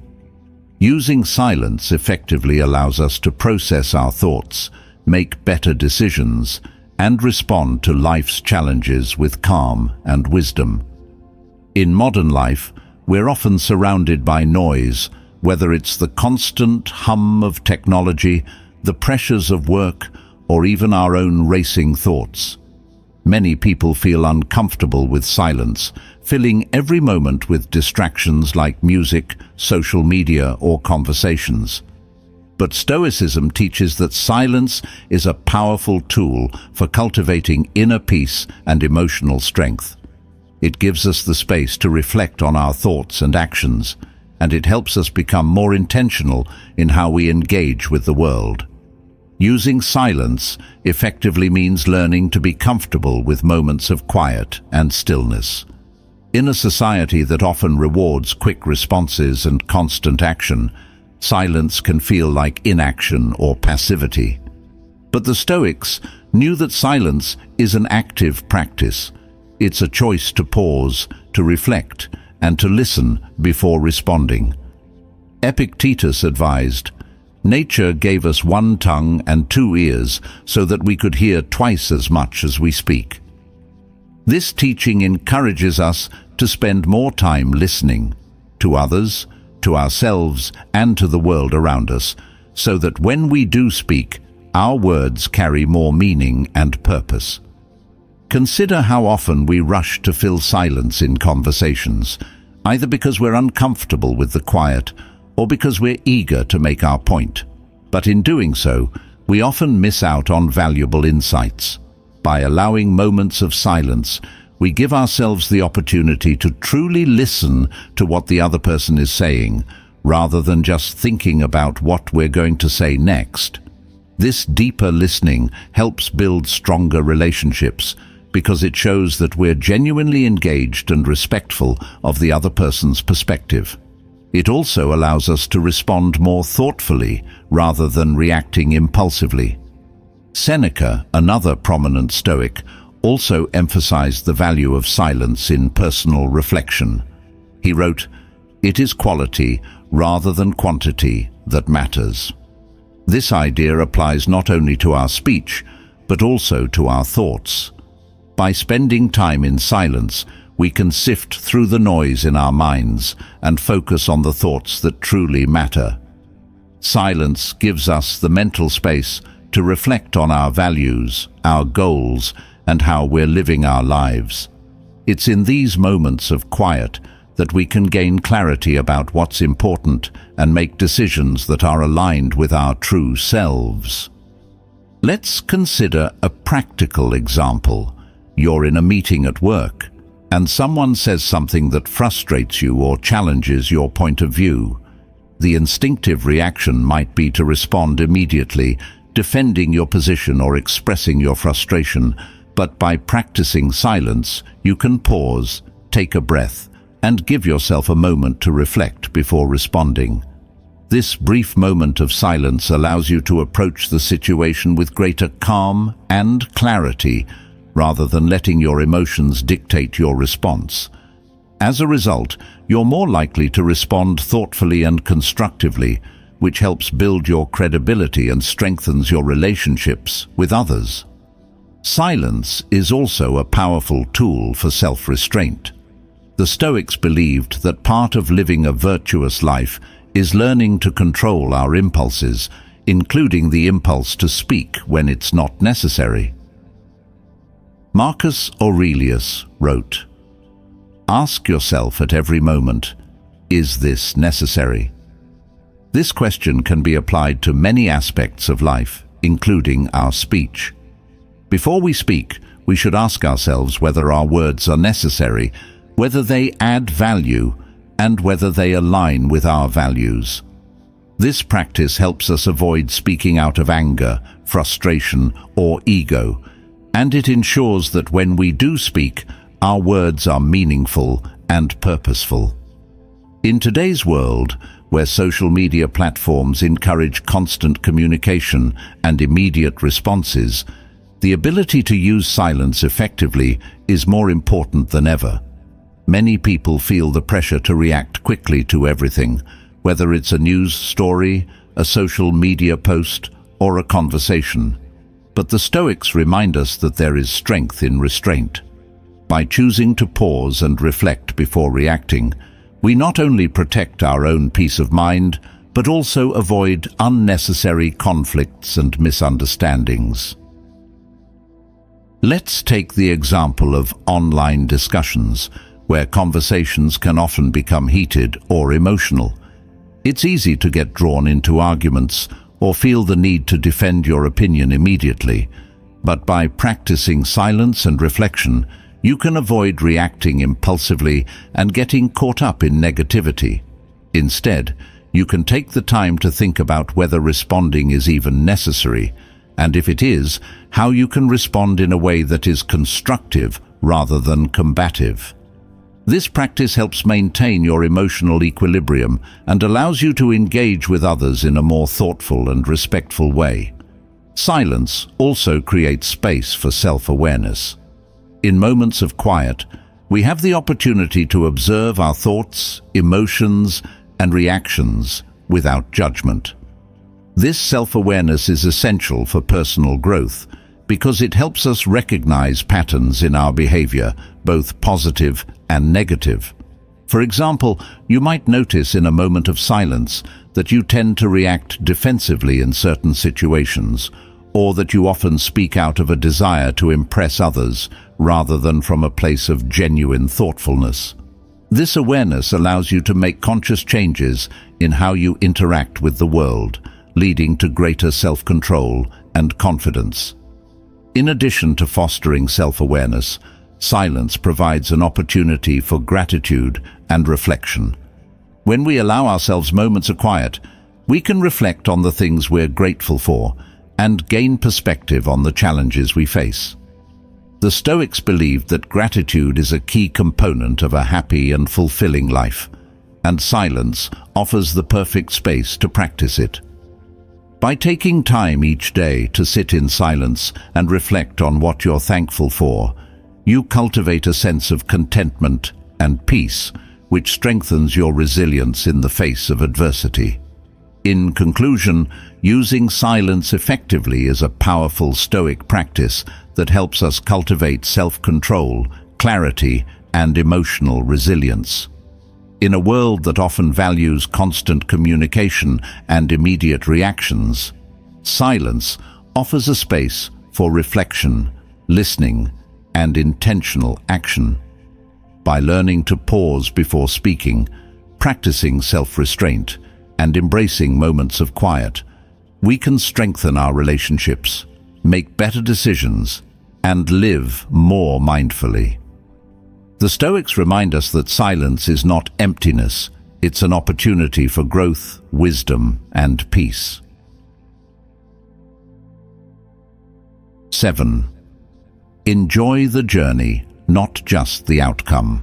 Using silence effectively allows us to process our thoughts, make better decisions, and respond to life's challenges with calm and wisdom. In modern life, we're often surrounded by noise, whether it's the constant hum of technology, the pressures of work, or even our own racing thoughts. Many people feel uncomfortable with silence, filling every moment with distractions like music, social media, or conversations. But Stoicism teaches that silence is a powerful tool for cultivating inner peace and emotional strength. It gives us the space to reflect on our thoughts and actions, and it helps us become more intentional in how we engage with the world. Using silence effectively means learning to be comfortable with moments of quiet and stillness. In a society that often rewards quick responses and constant action, silence can feel like inaction or passivity. But the Stoics knew that silence is an active practice. It's a choice to pause, to reflect, and to listen before responding. Epictetus advised, "Nature gave us one tongue and two ears so that we could hear twice as much as we speak." This teaching encourages us to spend more time listening to others, to ourselves, and to the world around us, so that when we do speak, our words carry more meaning and purpose. Consider how often we rush to fill silence in conversations, either because we're uncomfortable with the quiet or because we're eager to make our point. But in doing so, we often miss out on valuable insights. By allowing moments of silence, we give ourselves the opportunity to truly listen to what the other person is saying, rather than just thinking about what we're going to say next. This deeper listening helps build stronger relationships, because it shows that we're genuinely engaged and respectful of the other person's perspective. It also allows us to respond more thoughtfully rather than reacting impulsively. Seneca, another prominent Stoic, also emphasized the value of silence in personal reflection. He wrote, "It is quality rather than quantity that matters." This idea applies not only to our speech, but also to our thoughts. By spending time in silence, we can sift through the noise in our minds and focus on the thoughts that truly matter. Silence gives us the mental space to reflect on our values, our goals, and how we're living our lives. It's in these moments of quiet that we can gain clarity about what's important and make decisions that are aligned with our true selves. Let's consider a practical example. You're in a meeting at work, and someone says something that frustrates you or challenges your point of view. The instinctive reaction might be to respond immediately, defending your position or expressing your frustration, but by practicing silence, you can pause, take a breath, and give yourself a moment to reflect before responding. This brief moment of silence allows you to approach the situation with greater calm and clarity, rather than letting your emotions dictate your response. As a result, you're more likely to respond thoughtfully and constructively, which helps build your credibility and strengthens your relationships with others. Silence is also a powerful tool for self-restraint. The Stoics believed that part of living a virtuous life is learning to control our impulses, including the impulse to speak when it's not necessary. Marcus Aurelius wrote, "Ask yourself at every moment, is this necessary?" This question can be applied to many aspects of life, including our speech. Before we speak, we should ask ourselves whether our words are necessary, whether they add value, and whether they align with our values. This practice helps us avoid speaking out of anger, frustration, or ego, and it ensures that when we do speak, our words are meaningful and purposeful. In today's world, where social media platforms encourage constant communication and immediate responses, the ability to use silence effectively is more important than ever. Many people feel the pressure to react quickly to everything, whether it's a news story, a social media post, or a conversation. But the Stoics remind us that there is strength in restraint. By choosing to pause and reflect before reacting, we not only protect our own peace of mind, but also avoid unnecessary conflicts and misunderstandings. Let's take the example of online discussions, where conversations can often become heated or emotional. It's easy to get drawn into arguments or feel the need to defend your opinion immediately, but by practicing silence and reflection, you can avoid reacting impulsively and getting caught up in negativity. Instead, you can take the time to think about whether responding is even necessary, and if it is, how you can respond in a way that is constructive rather than combative. This practice helps maintain your emotional equilibrium and allows you to engage with others in a more thoughtful and respectful way. Silence also creates space for self-awareness. In moments of quiet, we have the opportunity to observe our thoughts, emotions, and reactions without judgment. This self-awareness is essential for personal growth, because it helps us recognize patterns in our behavior, both positive and negative. For example, you might notice in a moment of silence that you tend to react defensively in certain situations, or that you often speak out of a desire to impress others rather than from a place of genuine thoughtfulness. This awareness allows you to make conscious changes in how you interact with the world, leading to greater self-control and confidence. In addition to fostering self-awareness, silence provides an opportunity for gratitude and reflection. When we allow ourselves moments of quiet, we can reflect on the things we're grateful for and gain perspective on the challenges we face. The Stoics believed that gratitude is a key component of a happy and fulfilling life, and silence offers the perfect space to practice it. By taking time each day to sit in silence and reflect on what you're thankful for, you cultivate a sense of contentment and peace, which strengthens your resilience in the face of adversity. In conclusion, using silence effectively is a powerful Stoic practice that helps us cultivate self-control, clarity, and emotional resilience. In a world that often values constant communication and immediate reactions, silence offers a space for reflection, listening, and intentional action. by learning to pause before speaking, practicing self-restraint, and embracing moments of quiet, we can strengthen our relationships, make better decisions, and live more mindfully. The Stoics remind us that silence is not emptiness, it's an opportunity for growth, wisdom, and peace. seven. Enjoy the journey, not just the outcome.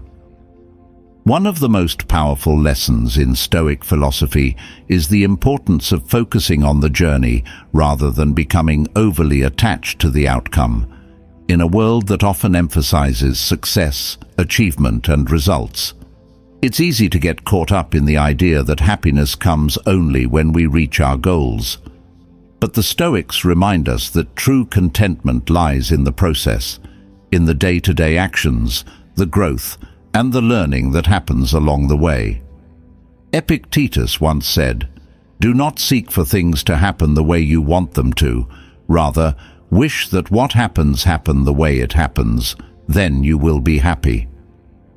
One of the most powerful lessons in Stoic philosophy is the importance of focusing on the journey rather than becoming overly attached to the outcome. In a world that often emphasizes success, achievement, and results, it's easy to get caught up in the idea that happiness comes only when we reach our goals. But the Stoics remind us that true contentment lies in the process, in the day-to-day actions, the growth, and the learning that happens along the way. Epictetus once said, "Do not seek for things to happen the way you want them to. Rather, wish that what happens happen the way it happens. Then you will be happy."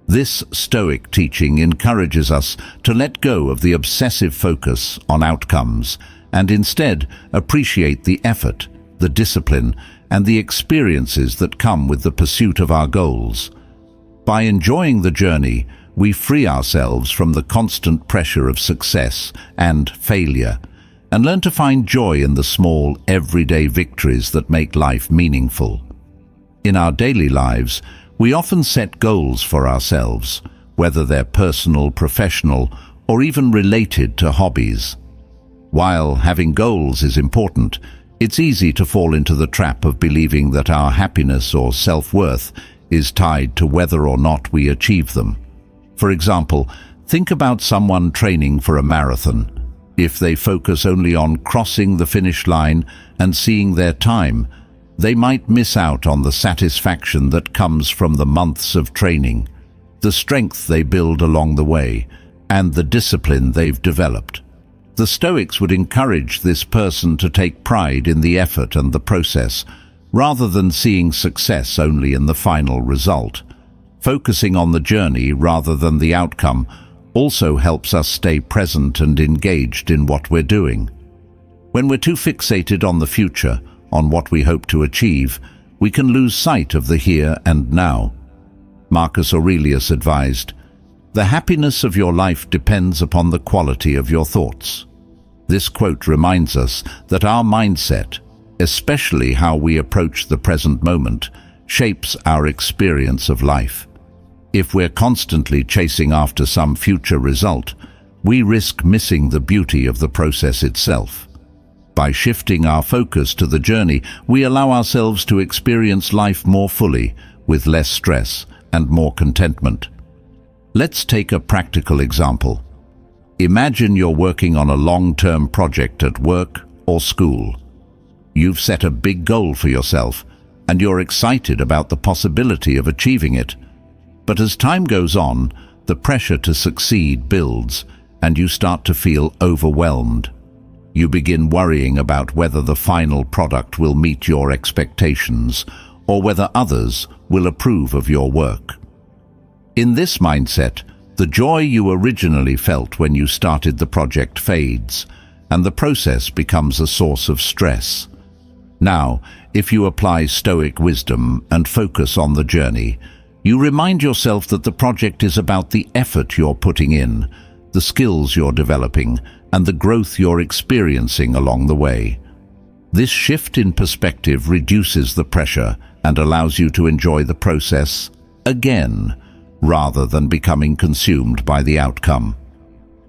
This Stoic teaching encourages us to let go of the obsessive focus on outcomes and instead appreciate the effort, the discipline, and the experiences that come with the pursuit of our goals. By enjoying the journey, we free ourselves from the constant pressure of success and failure, and learn to find joy in the small, everyday victories that make life meaningful. In our daily lives, we often set goals for ourselves, whether they're personal, professional, or even related to hobbies. While having goals is important, it's easy to fall into the trap of believing that our happiness or self-worth is tied to whether or not we achieve them. For example, think about someone training for a marathon. If they focus only on crossing the finish line and seeing their time, they might miss out on the satisfaction that comes from the months of training, the strength they build along the way, and the discipline they've developed. The Stoics would encourage this person to take pride in the effort and the process, rather than seeing success only in the final result. Focusing on the journey rather than the outcome also helps us stay present and engaged in what we're doing. When we're too fixated on the future, on what we hope to achieve, we can lose sight of the here and now. Marcus Aurelius advised, "The happiness of your life depends upon the quality of your thoughts." This quote reminds us that our mindset, especially how we approach the present moment, shapes our experience of life. If we're constantly chasing after some future result, we risk missing the beauty of the process itself. By shifting our focus to the journey, we allow ourselves to experience life more fully, with less stress and more contentment. Let's take a practical example. Imagine you're working on a long-term project at work or school. You've set a big goal for yourself, and you're excited about the possibility of achieving it. But as time goes on, the pressure to succeed builds, and you start to feel overwhelmed. You begin worrying about whether the final product will meet your expectations, or whether others will approve of your work. In this mindset, the joy you originally felt when you started the project fades, and the process becomes a source of stress. Now, if you apply Stoic wisdom and focus on the journey, you remind yourself that the project is about the effort you're putting in, the skills you're developing, and the growth you're experiencing along the way. This shift in perspective reduces the pressure and allows you to enjoy the process again, rather than becoming consumed by the outcome.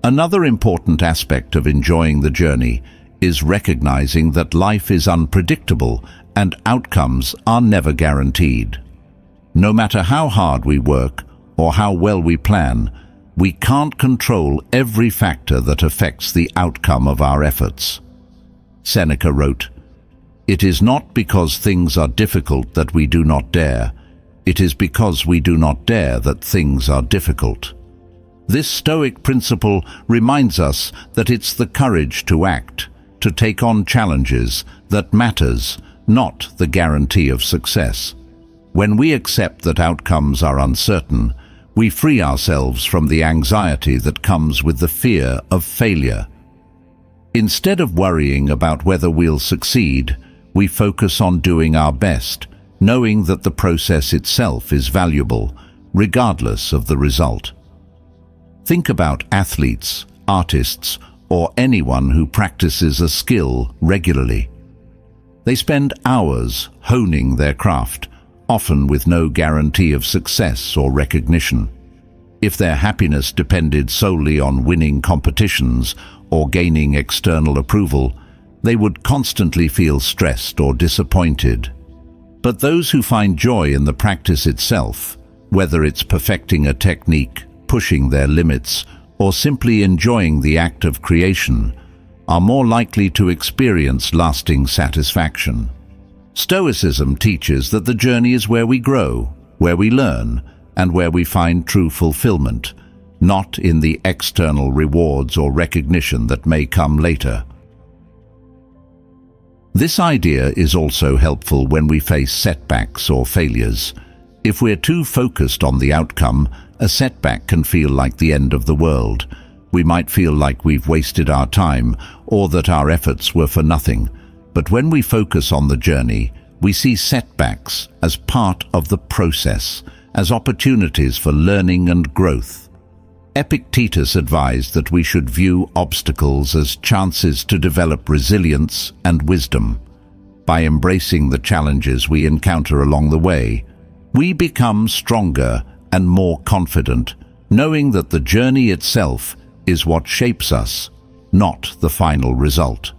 Another important aspect of enjoying the journey is recognizing that life is unpredictable and outcomes are never guaranteed. No matter how hard we work or how well we plan, we can't control every factor that affects the outcome of our efforts. Seneca wrote, "It is not because things are difficult that we do not dare. It is because we do not dare that things are difficult." This Stoic principle reminds us that it's the courage to act, to take on challenges, that matters, not the guarantee of success. When we accept that outcomes are uncertain, we free ourselves from the anxiety that comes with the fear of failure. Instead of worrying about whether we'll succeed, we focus on doing our best, knowing that the process itself is valuable, regardless of the result. Think about athletes, artists, or anyone who practices a skill regularly. They spend hours honing their craft, often with no guarantee of success or recognition. If their happiness depended solely on winning competitions or gaining external approval, they would constantly feel stressed or disappointed. But those who find joy in the practice itself, whether it's perfecting a technique, pushing their limits, or simply enjoying the act of creation, are more likely to experience lasting satisfaction. Stoicism teaches that the journey is where we grow, where we learn, and where we find true fulfillment, not in the external rewards or recognition that may come later. This idea is also helpful when we face setbacks or failures. If we're too focused on the outcome, a setback can feel like the end of the world. We might feel like we've wasted our time or that our efforts were for nothing. But when we focus on the journey, we see setbacks as part of the process, as opportunities for learning and growth. Epictetus advised that we should view obstacles as chances to develop resilience and wisdom. By embracing the challenges we encounter along the way, we become stronger and more confident, knowing that the journey itself is what shapes us, not the final result.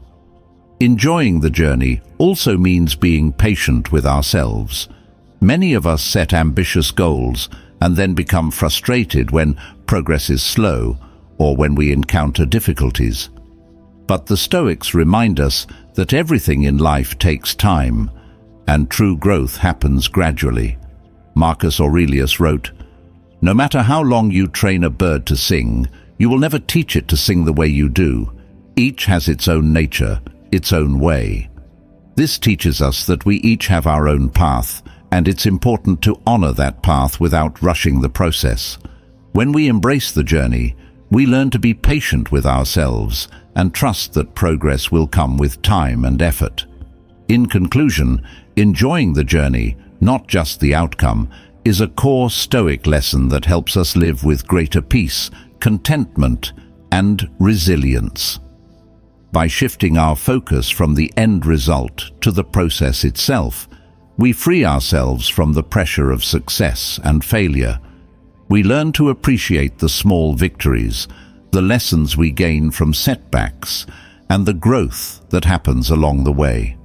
Enjoying the journey also means being patient with ourselves. Many of us set ambitious goals and then become frustrated when progress is slow or when we encounter difficulties. But the Stoics remind us that everything in life takes time, and true growth happens gradually. Marcus Aurelius wrote, "No matter how long you train a bird to sing, you will never teach it to sing the way you do. Each has its own nature, its own way." This teaches us that we each have our own path, and it's important to honor that path without rushing the process. When we embrace the journey, we learn to be patient with ourselves and trust that progress will come with time and effort. In conclusion, enjoying the journey, not just the outcome, is a core Stoic lesson that helps us live with greater peace, contentment, and resilience. By shifting our focus from the end result to the process itself, we free ourselves from the pressure of success and failure. We learn to appreciate the small victories, the lessons we gain from setbacks, and the growth that happens along the way.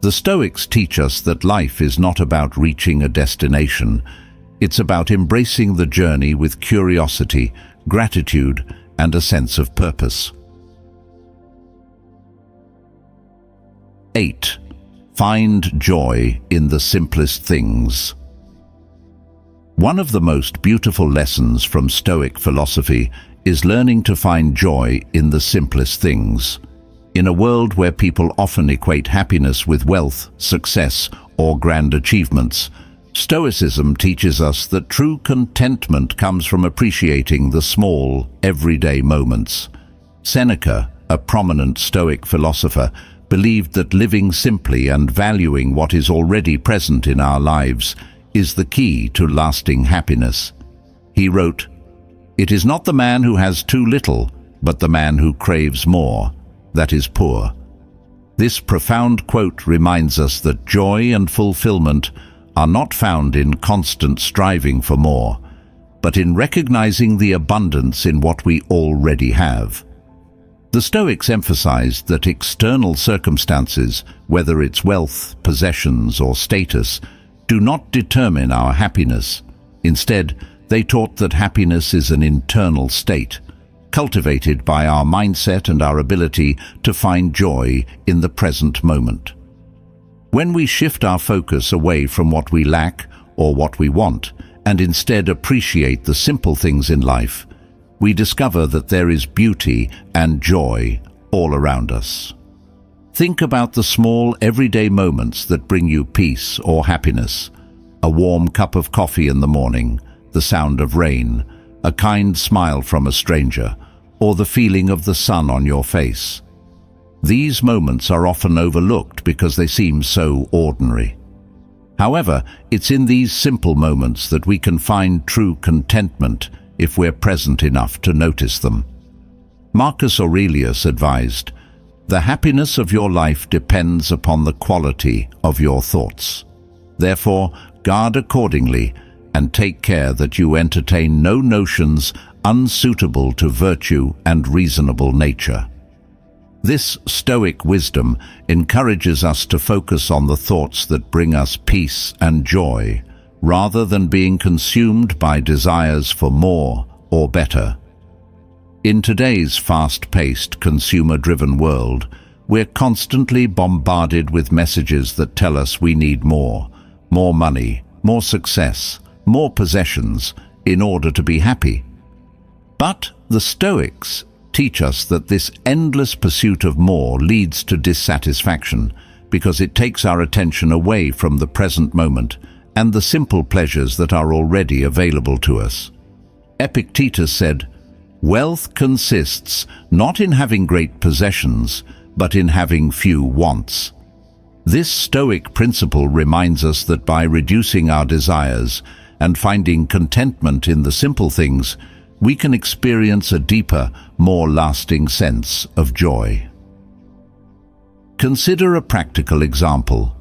The Stoics teach us that life is not about reaching a destination. It's about embracing the journey with curiosity, gratitude, and a sense of purpose. eight. Find joy in the simplest things. One of the most beautiful lessons from Stoic philosophy is learning to find joy in the simplest things. In a world where people often equate happiness with wealth, success, or grand achievements, Stoicism teaches us that true contentment comes from appreciating the small, everyday moments. Seneca, a prominent Stoic philosopher, believed that living simply and valuing what is already present in our lives is the key to lasting happiness. He wrote, "It is not the man who has too little, but the man who craves more, that is poor." This profound quote reminds us that joy and fulfillment are not found in constant striving for more, but in recognizing the abundance in what we already have. The Stoics emphasized that external circumstances, whether it's wealth, possessions, or status, do not determine our happiness. Instead, they taught that happiness is an internal state, cultivated by our mindset and our ability to find joy in the present moment. When we shift our focus away from what we lack or what we want, and instead appreciate the simple things in life, we discover that there is beauty and joy all around us. Think about the small everyday moments that bring you peace or happiness. A warm cup of coffee in the morning, the sound of rain, a kind smile from a stranger, or the feeling of the sun on your face. These moments are often overlooked because they seem so ordinary. However, it's in these simple moments that we can find true contentment if we're present enough to notice them. Marcus Aurelius advised, "The happiness of your life depends upon the quality of your thoughts. Therefore, guard accordingly and take care that you entertain no notions unsuitable to virtue and reasonable nature." This Stoic wisdom encourages us to focus on the thoughts that bring us peace and joy, rather than being consumed by desires for more or better. In today's fast-paced, consumer-driven world, we're constantly bombarded with messages that tell us we need more, more money, more success, more possessions, in order to be happy. But the Stoics teach us that this endless pursuit of more leads to dissatisfaction, because it takes our attention away from the present moment and the simple pleasures that are already available to us. Epictetus said, "Wealth consists not in having great possessions, but in having few wants." This Stoic principle reminds us that by reducing our desires and finding contentment in the simple things, we can experience a deeper, more lasting sense of joy. Consider a practical example.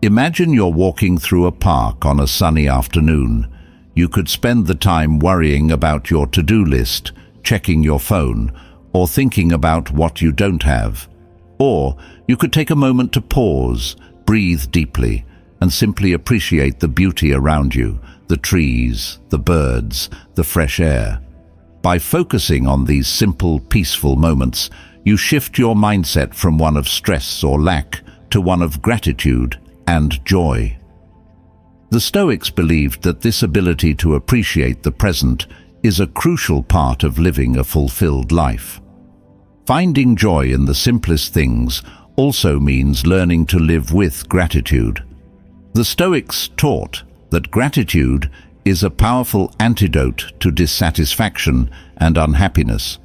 Imagine you're walking through a park on a sunny afternoon. You could spend the time worrying about your to-do list, checking your phone, or thinking about what you don't have. Or you could take a moment to pause, breathe deeply, and simply appreciate the beauty around you, the trees, the birds, the fresh air. By focusing on these simple, peaceful moments, you shift your mindset from one of stress or lack to one of gratitude and joy. The Stoics believed that this ability to appreciate the present is a crucial part of living a fulfilled life. Finding joy in the simplest things also means learning to live with gratitude. The Stoics taught that gratitude is a powerful antidote to dissatisfaction and unhappiness.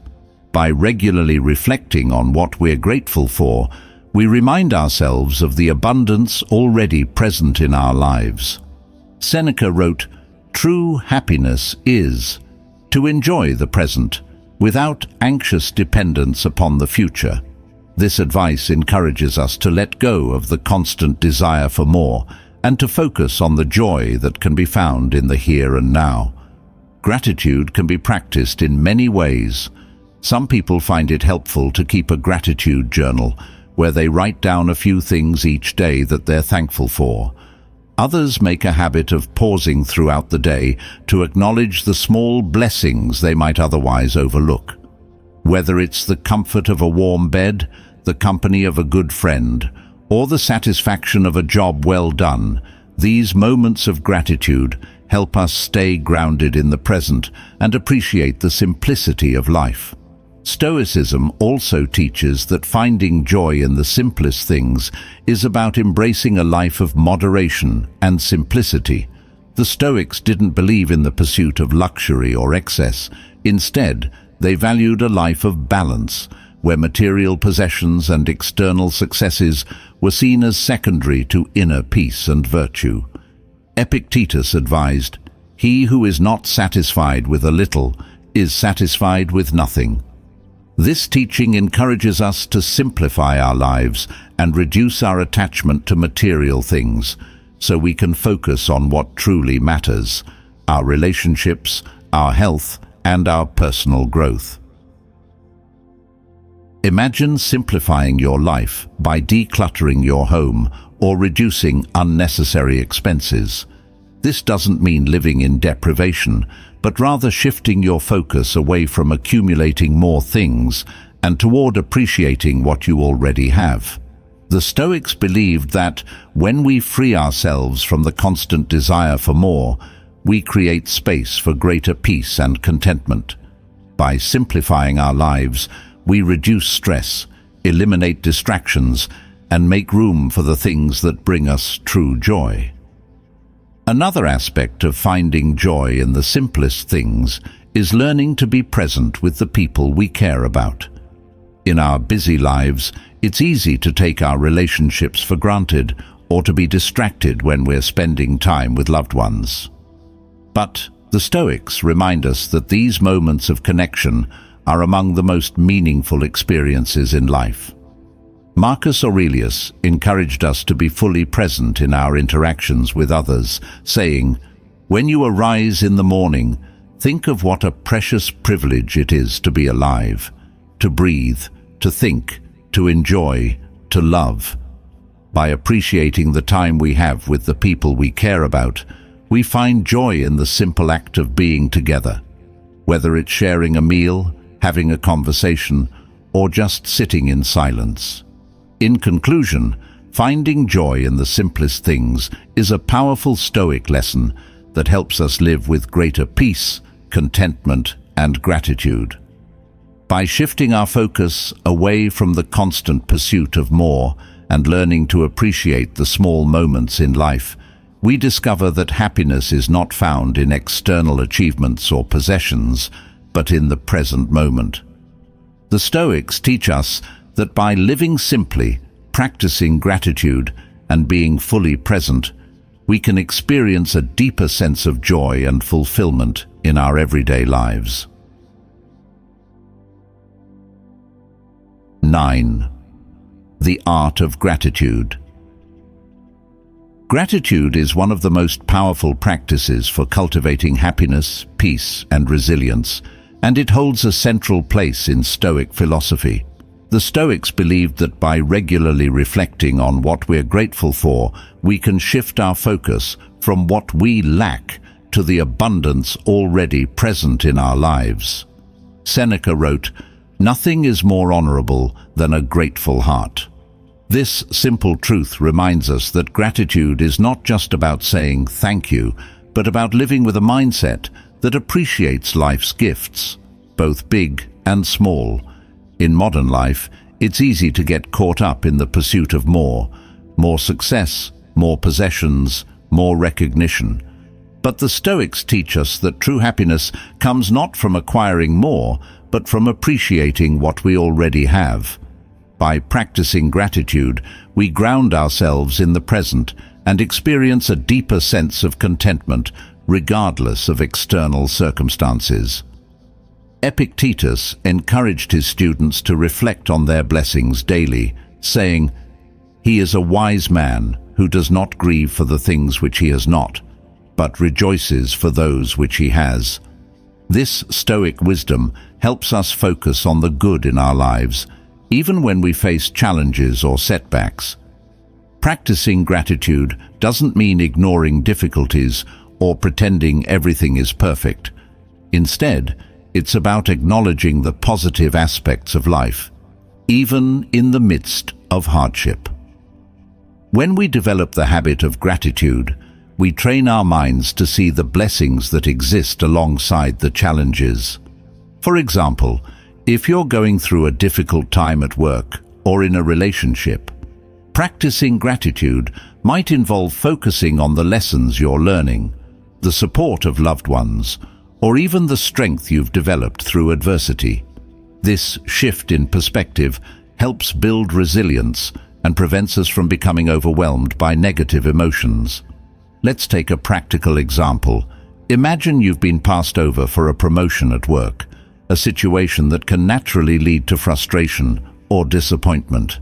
By regularly reflecting on what we're grateful for, we remind ourselves of the abundance already present in our lives. Seneca wrote, "True happiness is to enjoy the present without anxious dependence upon the future." This advice encourages us to let go of the constant desire for more and to focus on the joy that can be found in the here and now. Gratitude can be practiced in many ways. Some people find it helpful to keep a gratitude journal, where they write down a few things each day that they're thankful for. Others make a habit of pausing throughout the day to acknowledge the small blessings they might otherwise overlook. Whether it's the comfort of a warm bed, the company of a good friend, or the satisfaction of a job well done, these moments of gratitude help us stay grounded in the present and appreciate the simplicity of life. Stoicism also teaches that finding joy in the simplest things is about embracing a life of moderation and simplicity. The Stoics didn't believe in the pursuit of luxury or excess. Instead, they valued a life of balance, where material possessions and external successes were seen as secondary to inner peace and virtue. Epictetus advised, "He who is not satisfied with a little is satisfied with nothing." This teaching encourages us to simplify our lives and reduce our attachment to material things, so we can focus on what truly matters: our relationships, our health, and our personal growth. Imagine simplifying your life by decluttering your home or reducing unnecessary expenses. This doesn't mean living in deprivation, but rather shifting your focus away from accumulating more things and toward appreciating what you already have. The Stoics believed that when we free ourselves from the constant desire for more, we create space for greater peace and contentment. By simplifying our lives, we reduce stress, eliminate distractions, and make room for the things that bring us true joy. Another aspect of finding joy in the simplest things is learning to be present with the people we care about. In our busy lives, it's easy to take our relationships for granted or to be distracted when we're spending time with loved ones. But the Stoics remind us that these moments of connection are among the most meaningful experiences in life. Marcus Aurelius encouraged us to be fully present in our interactions with others, saying, "When you arise in the morning, think of what a precious privilege it is to be alive, to breathe, to think, to enjoy, to love." By appreciating the time we have with the people we care about, we find joy in the simple act of being together. Whether it's sharing a meal, having a conversation, or just sitting in silence. In conclusion, finding joy in the simplest things is a powerful Stoic lesson that helps us live with greater peace, contentment, and gratitude. By shifting our focus away from the constant pursuit of more and learning to appreciate the small moments in life, we discover that happiness is not found in external achievements or possessions, but in the present moment. The Stoics teach us that by living simply, practicing gratitude, and being fully present, we can experience a deeper sense of joy and fulfillment in our everyday lives. nine. The art of gratitude. Gratitude is one of the most powerful practices for cultivating happiness, peace, and resilience, and it holds a central place in Stoic philosophy. The Stoics believed that by regularly reflecting on what we're grateful for, we can shift our focus from what we lack to the abundance already present in our lives. Seneca wrote, "Nothing is more honorable than a grateful heart." This simple truth reminds us that gratitude is not just about saying thank you, but about living with a mindset that appreciates life's gifts, both big and small. In modern life, it's easy to get caught up in the pursuit of more, more success, more possessions, more recognition. But the Stoics teach us that true happiness comes not from acquiring more, but from appreciating what we already have. By practicing gratitude, we ground ourselves in the present and experience a deeper sense of contentment, regardless of external circumstances. Epictetus encouraged his students to reflect on their blessings daily, saying, "He is a wise man who does not grieve for the things which he has not, but rejoices for those which he has." This Stoic wisdom helps us focus on the good in our lives, even when we face challenges or setbacks. Practicing gratitude doesn't mean ignoring difficulties or pretending everything is perfect. Instead, it's about acknowledging the positive aspects of life, even in the midst of hardship. When we develop the habit of gratitude, we train our minds to see the blessings that exist alongside the challenges. For example, if you're going through a difficult time at work or in a relationship, practicing gratitude might involve focusing on the lessons you're learning, the support of loved ones, or even the strength you've developed through adversity. This shift in perspective helps build resilience and prevents us from becoming overwhelmed by negative emotions. Let's take a practical example. Imagine you've been passed over for a promotion at work, a situation that can naturally lead to frustration or disappointment.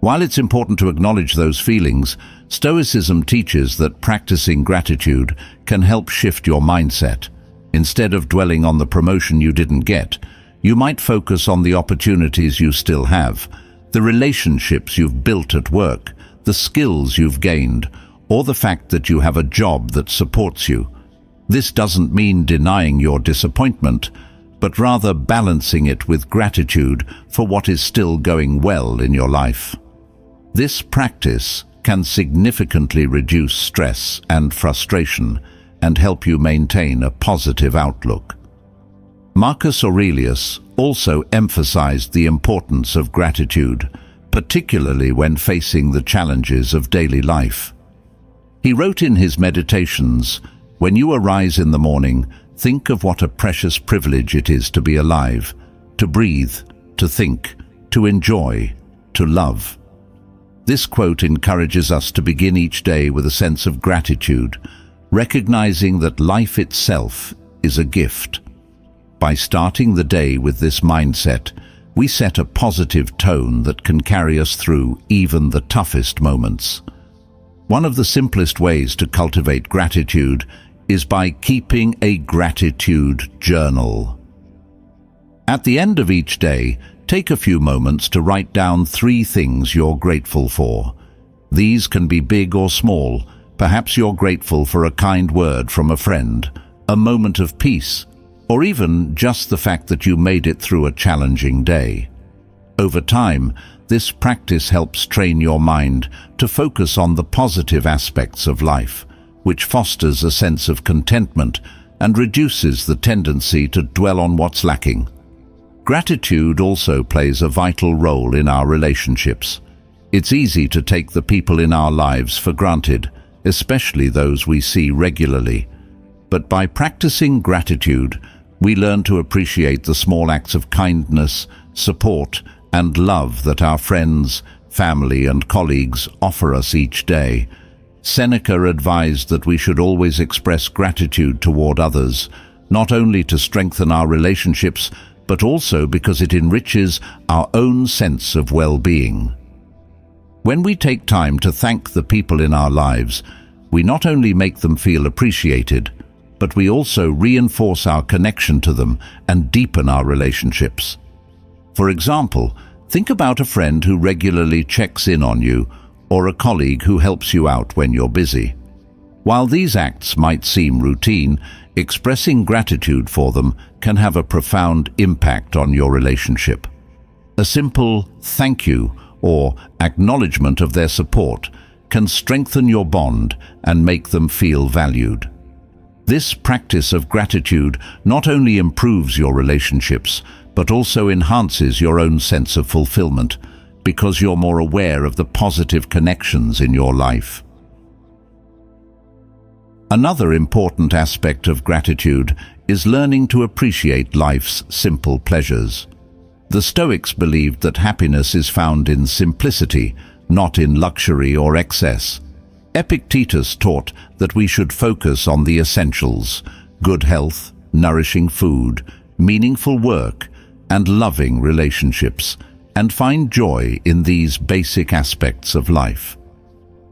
While it's important to acknowledge those feelings, Stoicism teaches that practicing gratitude can help shift your mindset. Instead of dwelling on the promotion you didn't get, you might focus on the opportunities you still have, the relationships you've built at work, the skills you've gained, or the fact that you have a job that supports you. This doesn't mean denying your disappointment, but rather balancing it with gratitude for what is still going well in your life. This practice can significantly reduce stress and frustration and help you maintain a positive outlook. Marcus Aurelius also emphasized the importance of gratitude, particularly when facing the challenges of daily life. He wrote in his Meditations, "When you arise in the morning, think of what a precious privilege it is to be alive, to breathe, to think, to enjoy, to love." This quote encourages us to begin each day with a sense of gratitude, recognizing that life itself is a gift. By starting the day with this mindset, we set a positive tone that can carry us through even the toughest moments. One of the simplest ways to cultivate gratitude is by keeping a gratitude journal. At the end of each day, take a few moments to write down three things you're grateful for. These can be big or small. Perhaps you're grateful for a kind word from a friend, a moment of peace, or even just the fact that you made it through a challenging day. Over time, this practice helps train your mind to focus on the positive aspects of life, which fosters a sense of contentment and reduces the tendency to dwell on what's lacking. Gratitude also plays a vital role in our relationships. It's easy to take the people in our lives for granted, especially those we see regularly. But by practicing gratitude, we learn to appreciate the small acts of kindness, support, and love that our friends, family, and colleagues offer us each day. Seneca advised that we should always express gratitude toward others, not only to strengthen our relationships, but also because it enriches our own sense of well-being. When we take time to thank the people in our lives, we not only make them feel appreciated, but we also reinforce our connection to them and deepen our relationships. For example, think about a friend who regularly checks in on you, or a colleague who helps you out when you're busy. While these acts might seem routine, expressing gratitude for them can have a profound impact on your relationship. A simple thank you or acknowledgement of their support can strengthen your bond and make them feel valued. This practice of gratitude not only improves your relationships, but also enhances your own sense of fulfillment, because you're more aware of the positive connections in your life. Another important aspect of gratitude is learning to appreciate life's simple pleasures. The Stoics believed that happiness is found in simplicity, not in luxury or excess. Epictetus taught that we should focus on the essentials: good health, nourishing food, meaningful work, and loving relationships, and find joy in these basic aspects of life.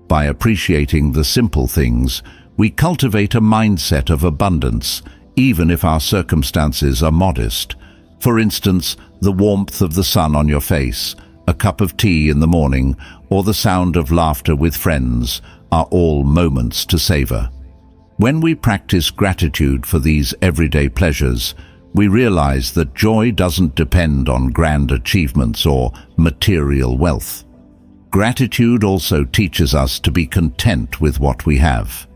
By appreciating the simple things, we cultivate a mindset of abundance, even if our circumstances are modest. For instance, the warmth of the sun on your face, a cup of tea in the morning, or the sound of laughter with friends are all moments to savor. When we practice gratitude for these everyday pleasures, we realize that joy doesn't depend on grand achievements or material wealth. Gratitude also teaches us to be content with what we have.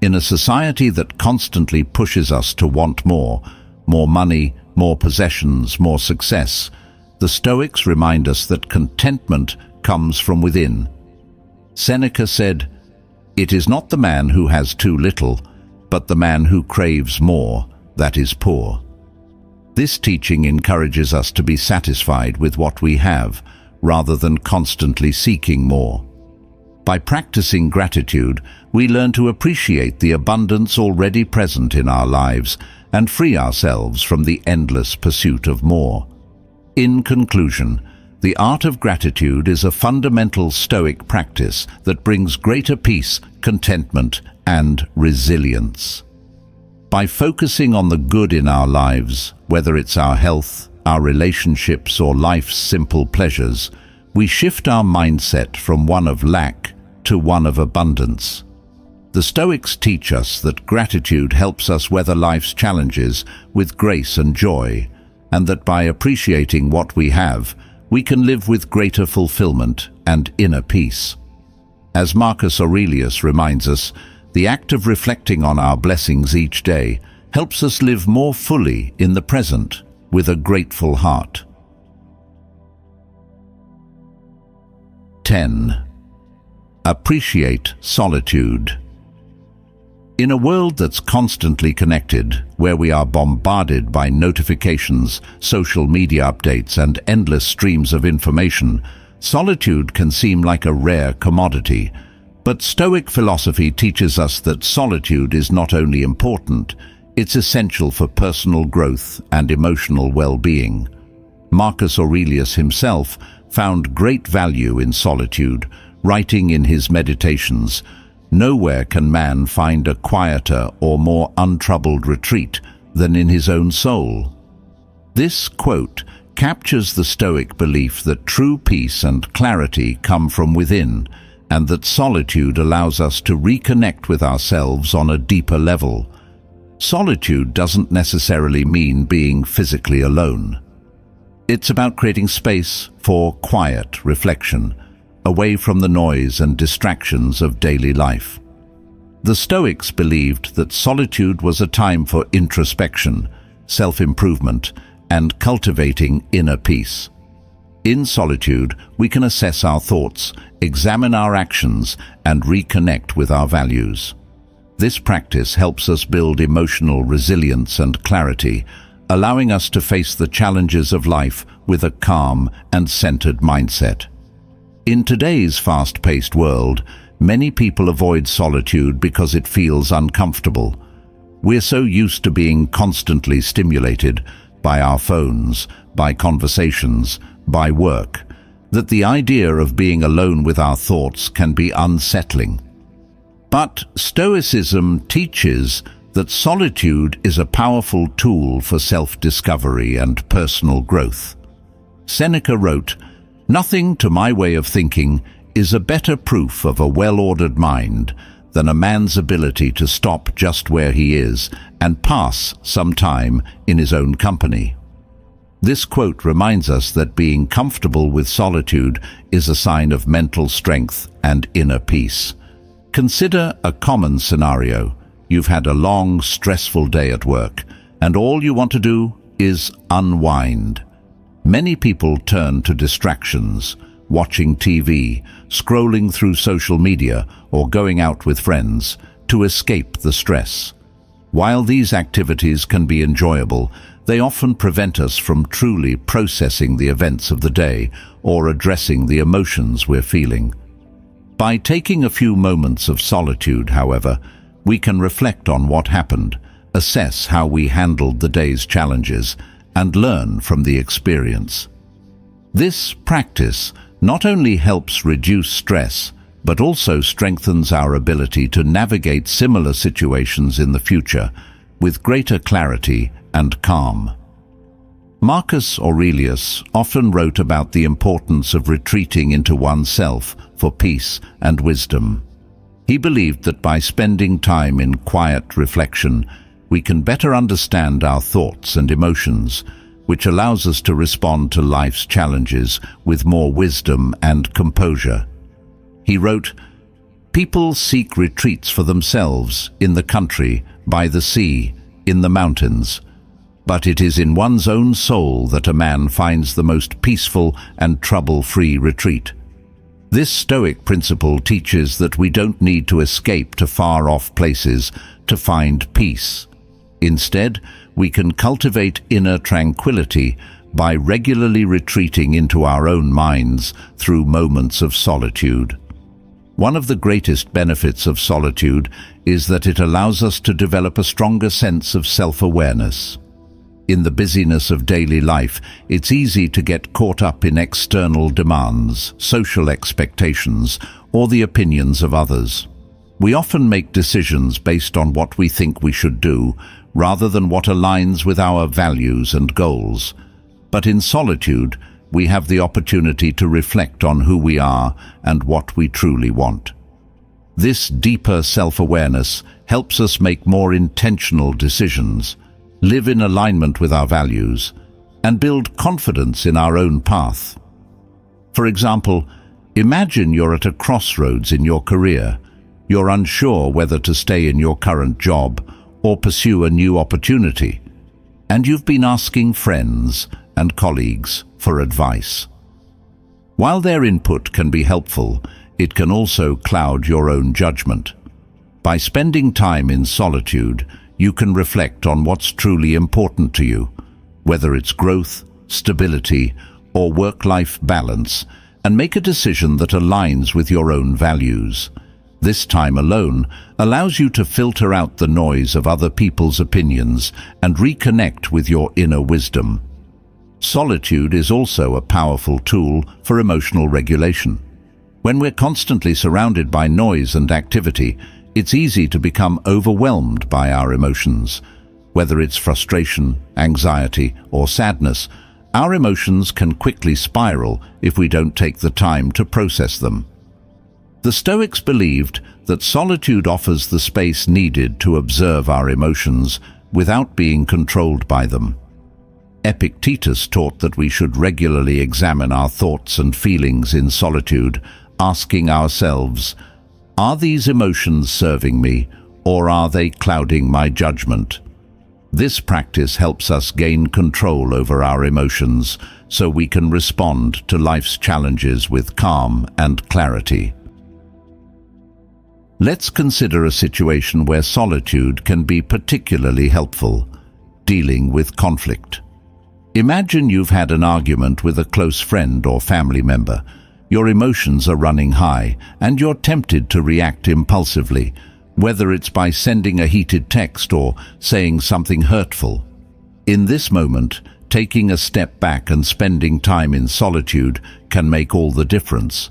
In a society that constantly pushes us to want more, more money, more possessions, more success, the Stoics remind us that contentment comes from within. Seneca said, "It is not the man who has too little, but the man who craves more, that is poor." This teaching encourages us to be satisfied with what we have, rather than constantly seeking more. By practicing gratitude, we learn to appreciate the abundance already present in our lives and free ourselves from the endless pursuit of more. In conclusion, the art of gratitude is a fundamental Stoic practice that brings greater peace, contentment, and resilience. By focusing on the good in our lives, whether it's our health, our relationships, or life's simple pleasures, we shift our mindset from one of lack to one of abundance. The Stoics teach us that gratitude helps us weather life's challenges with grace and joy, and that by appreciating what we have, we can live with greater fulfillment and inner peace. As Marcus Aurelius reminds us, the act of reflecting on our blessings each day helps us live more fully in the present with a grateful heart. ten. Appreciate solitude. In a world that's constantly connected, where we are bombarded by notifications, social media updates, and endless streams of information, solitude can seem like a rare commodity. But Stoic philosophy teaches us that solitude is not only important, it's essential for personal growth and emotional well-being. Marcus Aurelius himself found great value in solitude, writing in his Meditations, "Nowhere can man find a quieter or more untroubled retreat than in his own soul." This quote captures the Stoic belief that true peace and clarity come from within, and that solitude allows us to reconnect with ourselves on a deeper level. Solitude doesn't necessarily mean being physically alone. It's about creating space for quiet reflection, away from the noise and distractions of daily life. The Stoics believed that solitude was a time for introspection, self-improvement, and cultivating inner peace. In solitude, we can assess our thoughts, examine our actions, and reconnect with our values. This practice helps us build emotional resilience and clarity, allowing us to face the challenges of life with a calm and centered mindset. In today's fast-paced world, many people avoid solitude because it feels uncomfortable. We're so used to being constantly stimulated by our phones, by conversations, by work, that the idea of being alone with our thoughts can be unsettling. But Stoicism teaches that solitude is a powerful tool for self-discovery and personal growth. Seneca wrote, "Nothing, to my way of thinking, is a better proof of a well-ordered mind than a man's ability to stop just where he is and pass some time in his own company." This quote reminds us that being comfortable with solitude is a sign of mental strength and inner peace. Consider a common scenario. You've had a long, stressful day at work, and all you want to do is unwind. Many people turn to distractions, watching T V, scrolling through social media, or going out with friends, to escape the stress. While these activities can be enjoyable, they often prevent us from truly processing the events of the day or addressing the emotions we're feeling. By taking a few moments of solitude, however, we can reflect on what happened, assess how we handled the day's challenges, and learn from the experience. This practice not only helps reduce stress, but also strengthens our ability to navigate similar situations in the future with greater clarity and calm. Marcus Aurelius often wrote about the importance of retreating into oneself for peace and wisdom. He believed that by spending time in quiet reflection, we can better understand our thoughts and emotions, which allows us to respond to life's challenges with more wisdom and composure. He wrote, "People seek retreats for themselves in the country, by the sea, in the mountains. But it is in one's own soul that a man finds the most peaceful and trouble-free retreat." This Stoic principle teaches that we don't need to escape to far-off places to find peace. Instead, we can cultivate inner tranquility by regularly retreating into our own minds through moments of solitude. One of the greatest benefits of solitude is that it allows us to develop a stronger sense of self-awareness. In the busyness of daily life, it's easy to get caught up in external demands, social expectations, or the opinions of others. We often make decisions based on what we think we should do, rather than what aligns with our values and goals. But in solitude, we have the opportunity to reflect on who we are and what we truly want. This deeper self-awareness helps us make more intentional decisions, live in alignment with our values, and build confidence in our own path. For example, imagine you're at a crossroads in your career. You're unsure whether to stay in your current job or pursue a new opportunity, and you've been asking friends and colleagues for advice. While their input can be helpful, it can also cloud your own judgment. By spending time in solitude, you can reflect on what's truly important to you, whether it's growth, stability, or work-life balance, and make a decision that aligns with your own values. This time alone allows you to filter out the noise of other people's opinions and reconnect with your inner wisdom. Solitude is also a powerful tool for emotional regulation. When we're constantly surrounded by noise and activity, it's easy to become overwhelmed by our emotions. Whether it's frustration, anxiety, or sadness, our emotions can quickly spiral if we don't take the time to process them. The Stoics believed that solitude offers the space needed to observe our emotions without being controlled by them. Epictetus taught that we should regularly examine our thoughts and feelings in solitude, asking ourselves, "Are these emotions serving me, or are they clouding my judgment?" This practice helps us gain control over our emotions, so we can respond to life's challenges with calm and clarity. Let's consider a situation where solitude can be particularly helpful: dealing with conflict. Imagine you've had an argument with a close friend or family member. Your emotions are running high, and you're tempted to react impulsively, whether it's by sending a heated text or saying something hurtful. In this moment, taking a step back and spending time in solitude can make all the difference.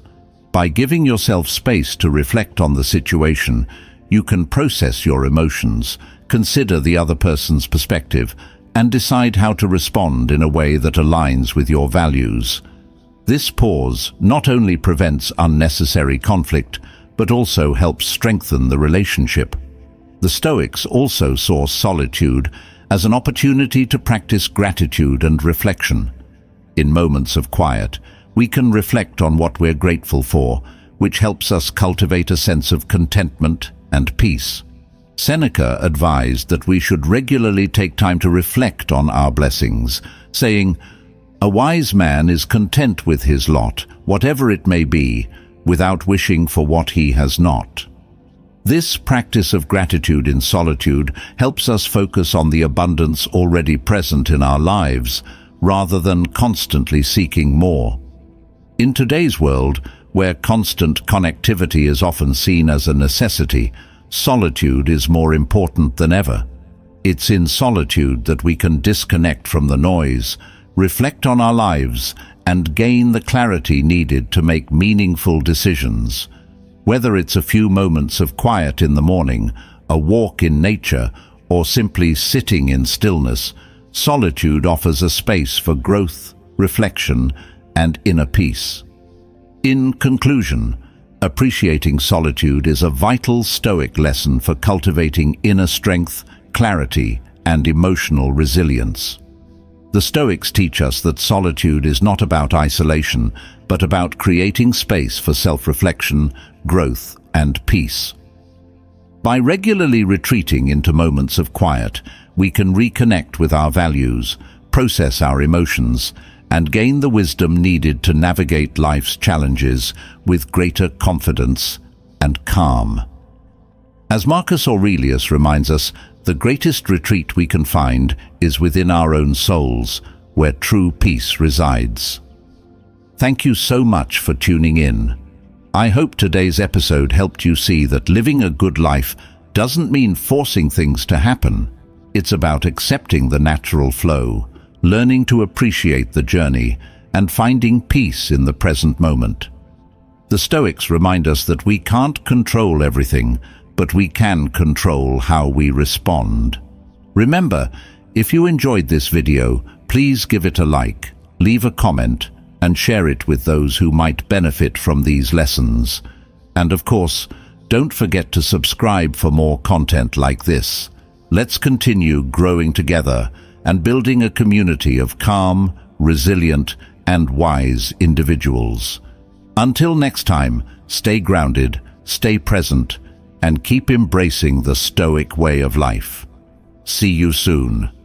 By giving yourself space to reflect on the situation, you can process your emotions, consider the other person's perspective, and decide how to respond in a way that aligns with your values. This pause not only prevents unnecessary conflict, but also helps strengthen the relationship. The Stoics also saw solitude as an opportunity to practice gratitude and reflection. In moments of quiet, we can reflect on what we're grateful for, which helps us cultivate a sense of contentment and peace. Seneca advised that we should regularly take time to reflect on our blessings, saying, "A wise man is content with his lot, whatever it may be, without wishing for what he has not." This practice of gratitude in solitude helps us focus on the abundance already present in our lives, rather than constantly seeking more. In today's world, where constant connectivity is often seen as a necessity, solitude is more important than ever. It's in solitude that we can disconnect from the noise, reflect on our lives, and gain the clarity needed to make meaningful decisions. Whether it's a few moments of quiet in the morning, a walk in nature, or simply sitting in stillness, solitude offers a space for growth, reflection, and inner peace. In conclusion, appreciating solitude is a vital Stoic lesson for cultivating inner strength, clarity, and emotional resilience. The Stoics teach us that solitude is not about isolation, but about creating space for self-reflection, growth, and peace. By regularly retreating into moments of quiet, we can reconnect with our values, process our emotions, and gain the wisdom needed to navigate life's challenges with greater confidence and calm. As Marcus Aurelius reminds us, the greatest retreat we can find is within our own souls, where true peace resides. Thank you so much for tuning in. I hope today's episode helped you see that living a good life doesn't mean forcing things to happen. It's about accepting the natural flow, learning to appreciate the journey, and finding peace in the present moment. The Stoics remind us that we can't control everything, but we can control how we respond. Remember, if you enjoyed this video, please give it a like, leave a comment, and share it with those who might benefit from these lessons. And of course, don't forget to subscribe for more content like this. Let's continue growing together and building a community of calm, resilient, and wise individuals. Until next time, stay grounded, stay present, and keep embracing the Stoic way of life. See you soon.